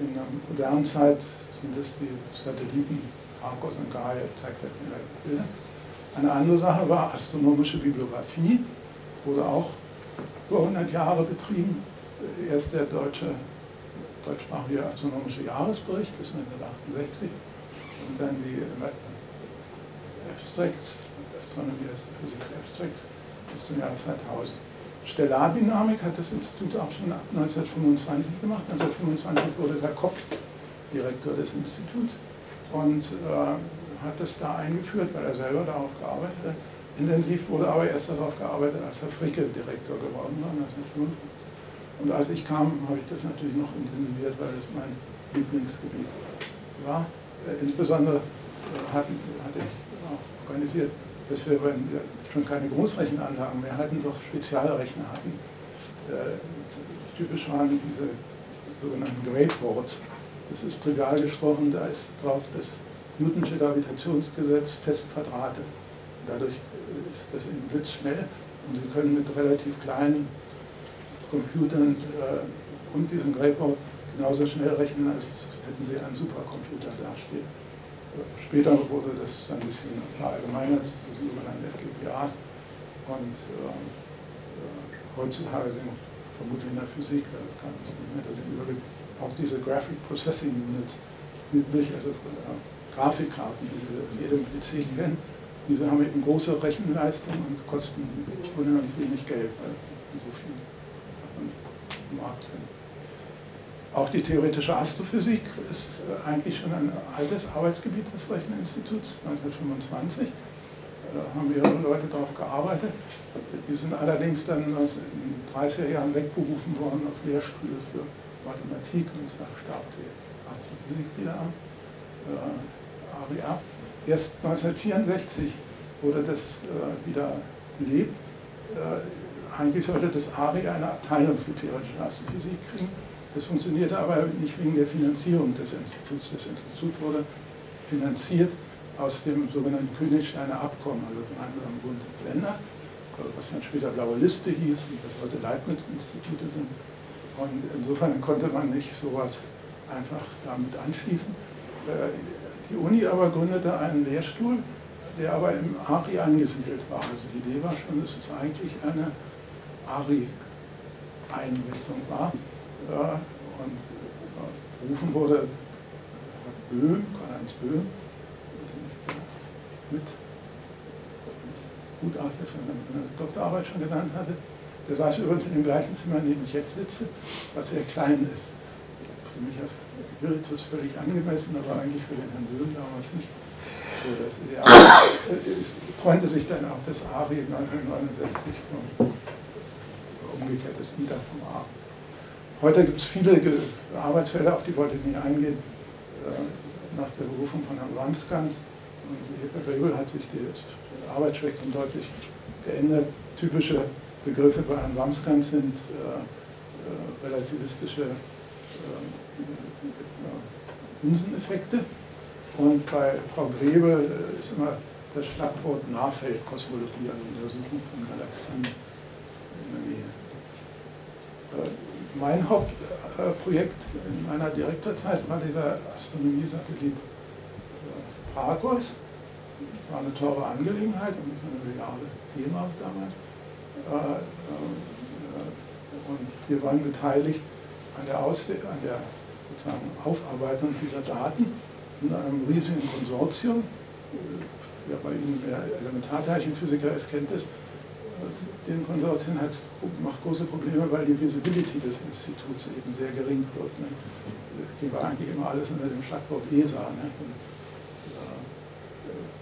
In der modernen Zeit sind es die Satelliten, Hipparcos und Gaia, ich zeige das in der Bilder. Eine andere Sache war astronomische Bibliografie, wurde auch über hundert Jahre betrieben. Erst der deutsche, deutschsprachige astronomische Jahresbericht bis neunzehnhundertachtundsechzig und dann die Abstracts, Astronomy as Physics Abstracts bis zum Jahr zweitausend. Stellardynamik hat das Institut auch schon ab neunzehnhundertfünfundzwanzig gemacht. neunzehnhundertfünfundzwanzig wurde der Kopp Direktor des Instituts und äh, hat das da eingeführt, weil er selber darauf gearbeitet hat. Intensiv wurde aber erst darauf gearbeitet, als Herr Fricke Direktor geworden war, neunzehnhundertfünfundfünfzig. Und als ich kam, habe ich das natürlich noch intensiviert, weil das mein Lieblingsgebiet war. Äh, insbesondere hatte hat ich auch organisiert, dass wir wenn wir schon keine Großrechenanlagen mehr hatten, sondern Spezialrechner hatten. Äh, typisch waren diese sogenannten Gradeboards. Das ist trivial gesprochen, da ist drauf das Newtonsche Gravitationsgesetz fest Quadrate. Dadurch ist das eben blitzschnell und Sie können mit relativ kleinen Computern äh, und diesem Gradeboard genauso schnell rechnen, als hätten Sie einen Supercomputer dastehen. Später wurde das ein bisschen verallgemeinert, die sogenannten F G P As. Und äh, äh, heutzutage sind vermutlich in der Physik, das kann ich nicht mehr den Überblick, auch diese Graphic Processing Units üblich, also äh, Grafikkarten, die wir aus jedem P C kennen, diese haben eben große Rechenleistung und kosten unheimlich wenig Geld, weil so viel davon im Markt sind. Auch die theoretische Astrophysik ist eigentlich schon ein altes Arbeitsgebiet des Recheninstituts, neunzehnhundertfünfundzwanzig. Da haben mehrere Leute darauf gearbeitet. Die sind allerdings dann in den dreißiger Jahren wegberufen worden auf Lehrstühle für Mathematik und da starb die Astrophysik wieder an, äh, A W A. Erst neunzehnhundertvierundsechzig wurde das äh, wieder belebt. Äh, eigentlich sollte das A R I eine Abteilung für theoretische Astrophysik kriegen. Das funktionierte aber nicht wegen der Finanzierung des Instituts. Das Institut wurde finanziert aus dem sogenannten Königsteiner Abkommen, also dem anderen Bund und Länder, was dann später Blaue Liste hieß und was heute Leibniz-Institute sind. Und insofern konnte man nicht sowas einfach damit anschließen. Die Uni aber gründete einen Lehrstuhl, der aber im A R I angesiedelt war. Also die Idee war schon, dass es eigentlich eine A R I-Einrichtung war. Ja, und äh, berufen wurde Böhm, Karl-Heinz Böhm, mit Gutachter für eine Doktorarbeit schon genannt hatte. Der saß übrigens in dem gleichen Zimmer, in dem ich jetzt sitze, was sehr klein ist. Für mich als Spiritus völlig angemessen, aber eigentlich für den Herrn Böhm damals nicht. So, dass der äh, es träumte sich dann auch das A R I neunzehnhundertneunundsechzig vom umgekehrtes I T A vom A R I. Heute gibt es viele Arbeitsfelder, auf die wollte ich nicht eingehen. Nach der Berufung von Herrn Ramskans und Herr Bürgel hat sich die Arbeitsspektrum deutlich geändert. Typische Begriffe bei Herrn Ramskans sind äh, äh, relativistische äh, äh, Binseneffekte. Und bei Frau Grebe ist immer das Schlagwort Nahfeldkosmologie, also Untersuchung von Galaxien in der Nähe. Äh, Mein Hauptprojekt in meiner Direktorzeit war dieser Astronomie-Satellit Hipparcos. War eine teure Angelegenheit, ungefähr eine Milliarde D-Mark damals. Und wir waren beteiligt an der, Ausweg an der sozusagen Aufarbeitung dieser Daten in einem riesigen Konsortium. Wer bei Ihnen mehr Elementarteilchenphysiker ist, kennt es. Den Konsortien hat, macht große Probleme, weil die Visibility des Instituts eben sehr gering wird. Ne? Das ging eigentlich immer alles unter dem Schlagwort E S A. Ne? Und, äh,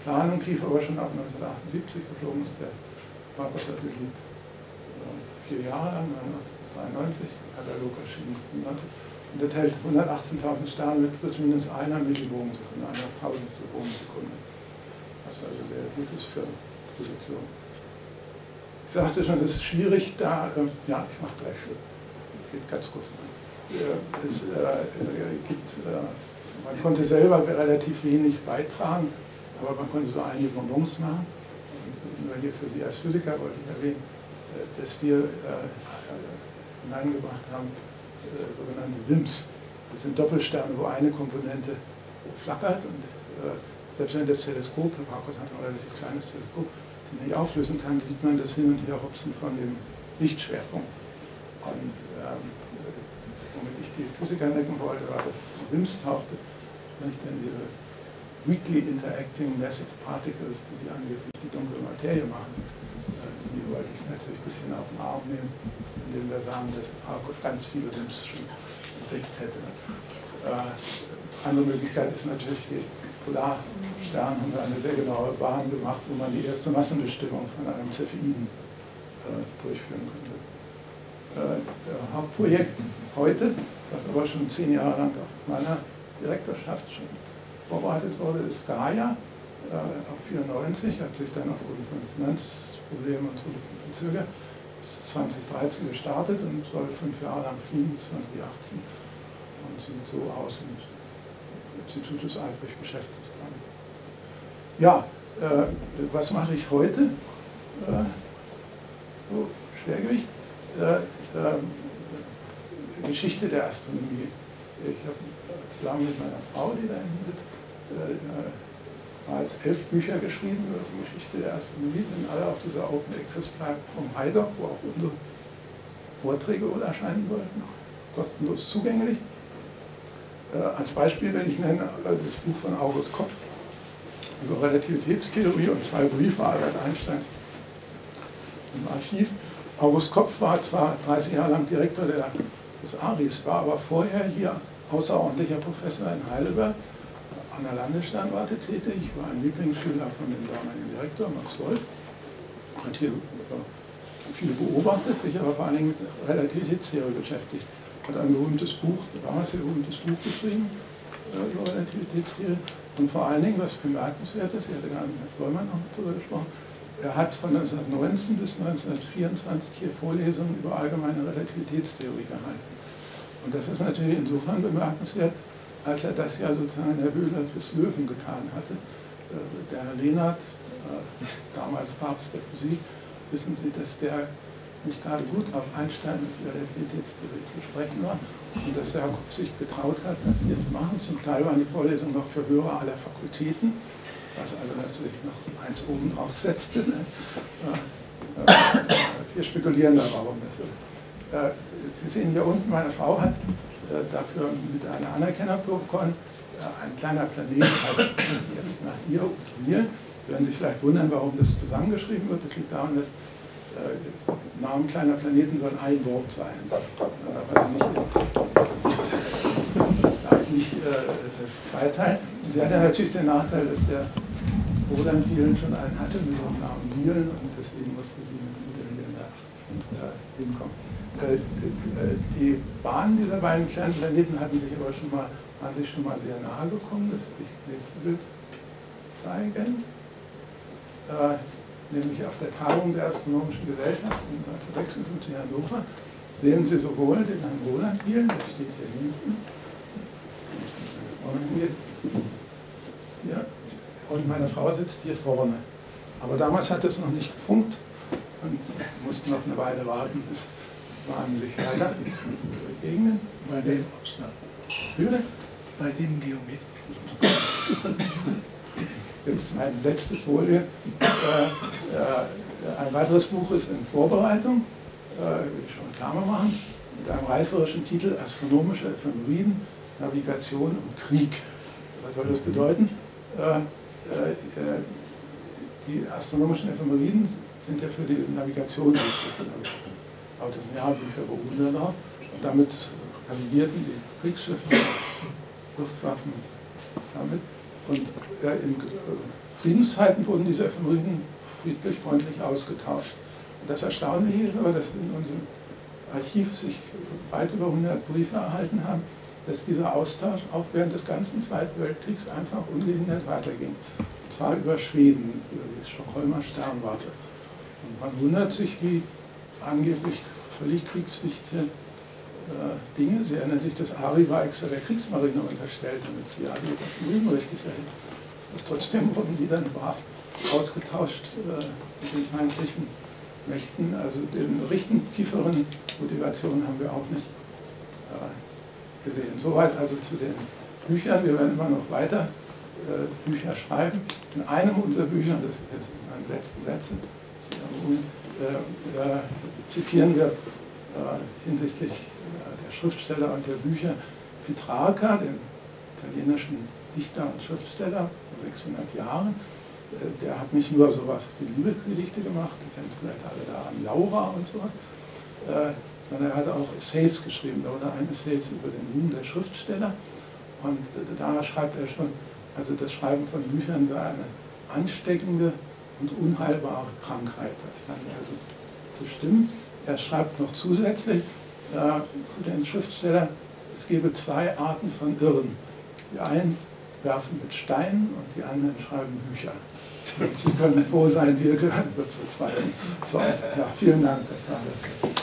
Planung lief aber schon ab neunzehnhundertachtundsiebzig, geflogen ist der Hipparcos-Satellit äh, vier Jahre lang, neunzehnhundertdreiundneunzig, Katalog erschienen. Und enthält hundertachzehntausend Sterne mit plus minus einer Millibogensekunden, einer tausendstel Bogensekunde. Was also sehr gut ist für Position. Ich sagte schon, es ist schwierig, da, ähm, ja, ich mache gleich Schluss. geht ganz kurz rein. Es gibt, man konnte selber relativ wenig beitragen, aber man konnte so einige Bonbons machen. Und nur hier für Sie als Physiker wollte ich erwähnen, dass wir hineingebracht haben sogenannte W I M Ps. Das sind Doppelsterne, wo eine Komponente flackert und selbst wenn das Teleskop, Hipparcos hat ein relativ kleines Teleskop, den nicht auflösen kann, sieht man das hin und her hopsen von dem Lichtschwerpunkt. Und ähm, womit ich die Physiker entdecken wollte, war, dass es W I M S tauchte, nicht denn diese Weakly Interacting Massive Particles, die, die angeblich die dunkle Materie machen, äh, die wollte ich natürlich ein bisschen auf den Arm nehmen, indem wir sagen, dass Hipparcos ganz viele W I M S schon entdeckt hätte. Äh, andere Möglichkeit ist natürlich die Polarstern, haben wir eine sehr genaue Bahn gemacht, wo man die erste Massenbestimmung von einem Cepheiden äh, durchführen konnte. Äh, das Hauptprojekt heute, was aber schon zehn Jahre lang auf meiner Direktorschaft schon vorbereitet wurde, ist Gaia. Äh, ab vierundneunzig hat sich dann aufgrund von Finanzproblemen und so ein bisschen verzögert. Ist zweitausenddreizehn gestartet und soll fünf Jahre lang fliegen, zweitausendachtzehn. Und sieht so aus. Und Institut ist eifrig beschäftigt. Ja, äh, was mache ich heute? Äh, so, Schwergewicht. Äh, äh, Geschichte der Astronomie. Ich habe zusammen mit meiner Frau, die da hinten sitzt, äh, mal elf Bücher geschrieben über die Geschichte der Astronomie, sind alle auf dieser Open Access Plattform HiDoc, wo auch unsere Vorträge wohl erscheinen sollten, kostenlos zugänglich. Als Beispiel will ich nennen das Buch von August Kopf über Relativitätstheorie und zwei Briefe Albert Einsteins im Archiv. August Kopf war zwar dreißig Jahre lang Direktor der, des ARIS, war aber vorher hier außerordentlicher Professor in Heidelberg an der Landessternwarte tätig. Ich war ein Lieblingsschüler von dem damaligen Direktor Max Wolf. Hat hier viel beobachtet, sich aber vor allen Dingen mit Relativitätstheorie beschäftigt. Hat ein berühmtes Buch, damals ein berühmtes Buch geschrieben äh, über Relativitätstheorie. Und vor allen Dingen, was bemerkenswert ist, ich hatte gerade mit Beuermann noch darüber gesprochen, er hat von neunzehnhundertneunzehn bis neunzehnhundertvierundzwanzig hier Vorlesungen über allgemeine Relativitätstheorie gehalten. Und das ist natürlich insofern bemerkenswert, als er das ja sozusagen in der Höhle des Löwen getan hatte. Äh, der Herr Lehnert, äh, damals Papst der Physik, wissen Sie, dass der nicht gerade gut auf Einstein und die Relativitätstheorie zu sprechen war und dass er sich getraut hat, das hier zu machen. Zum Teil waren die Vorlesungen noch für Hörer aller Fakultäten, was also natürlich noch eins oben drauf setzte. Ne? Wir spekulieren darauf. Sie sehen hier unten, meine Frau hat dafür mit einer Anerkennung bekommen, ein kleiner Planet heißt jetzt nach ihr und mir. Sie werden sich vielleicht wundern, warum das zusammengeschrieben wird. Das liegt daran, dass Namen kleiner Planeten sollen ein Wort sein. Also nicht, nicht das Zweiteil. Und sie hatte natürlich den Nachteil, dass der Roland Wielen schon einen hatte mit dem Namen Wielen und deswegen musste sie mit dem Wielen da hinkommen. Die Bahnen dieser beiden kleinen Planeten hatten sich aber schon mal, waren sich schon mal sehr nahe gekommen. Das will ich im nächsten Bild zeigen. Nämlich auf der Tagung der Astronomischen Gesellschaft in neunzehnhundertsechsundfünfzig in Hannover, sehen Sie sowohl den Herrn Roland Wielen, der steht hier hinten, und, ja, und meine Frau sitzt hier vorne. Aber damals hat es noch nicht gefunkt und mussten noch eine Weile warten, bis waren sich leider begegnen. Bei dem Abstand. Bei dem Geometrie. Jetzt mein letztes Folie. Äh, äh, ein weiteres Buch ist in Vorbereitung, äh, will ich schon Reklame machen, mit einem reißerischen Titel Astronomische Ephemeriden, Navigation und Krieg. Was soll das bedeuten? Äh, äh, die astronomischen Ephemeriden sind ja für die Navigation wichtig. Autonomialbücher beruhen da drauf. Und damit navigierten die Kriegsschiffe, Luftwaffen damit. Und äh, in äh, Friedenszeiten wurden diese Ephemeriden friedlich, freundlich ausgetauscht. Und das Erstaunliche ist aber, dass in unserem Archiv sich weit über hundert Briefe erhalten haben, dass dieser Austausch auch während des ganzen Zweiten Weltkriegs einfach ungehindert weiterging. Und zwar über Schweden, über die Stockholmer Sternwarte. Und man wundert sich, wie angeblich völlig kriegswichtige äh, Dinge. Sie erinnern sich, das ARI war extra der Kriegsmarine unterstellt, damit die ARI die Marinen richtig erhielt. Und trotzdem wurden die dann brav ausgetauscht äh, mit den feindlichen Mächten. Also den richtigen, tieferen Motivationen haben wir auch nicht äh, gesehen. Soweit also zu den Büchern. Wir werden immer noch weiter äh, Bücher schreiben. In einem unserer Bücher, das ist jetzt in meinen letzten Sätzen, äh, äh, zitieren wir äh, hinsichtlich äh, der Schriftsteller und der Bücher Petrarca, den italienischen Dichter und Schriftsteller vor sechshundert Jahren. Äh, der hat nicht nur sowas wie Liebesgedichte gemacht, ihr kennt vielleicht alle da an Laura und sowas, äh, sondern er hat auch Essays geschrieben, darunter ein Essay über den Ruhm der Schriftsteller. Und äh, da schreibt er schon, also das Schreiben von Büchern sei eine ansteckende und unheilbare Krankheit. Das scheint also zu stimmen. Er schreibt noch zusätzlich äh, zu den Schriftstellern, es gebe zwei Arten von Irren. Die einen werfen mit Steinen und die anderen schreiben Bücher. Und Sie können froh sein, wir gehören nur zur zweiten Sorte. Ja, vielen Dank, das war das.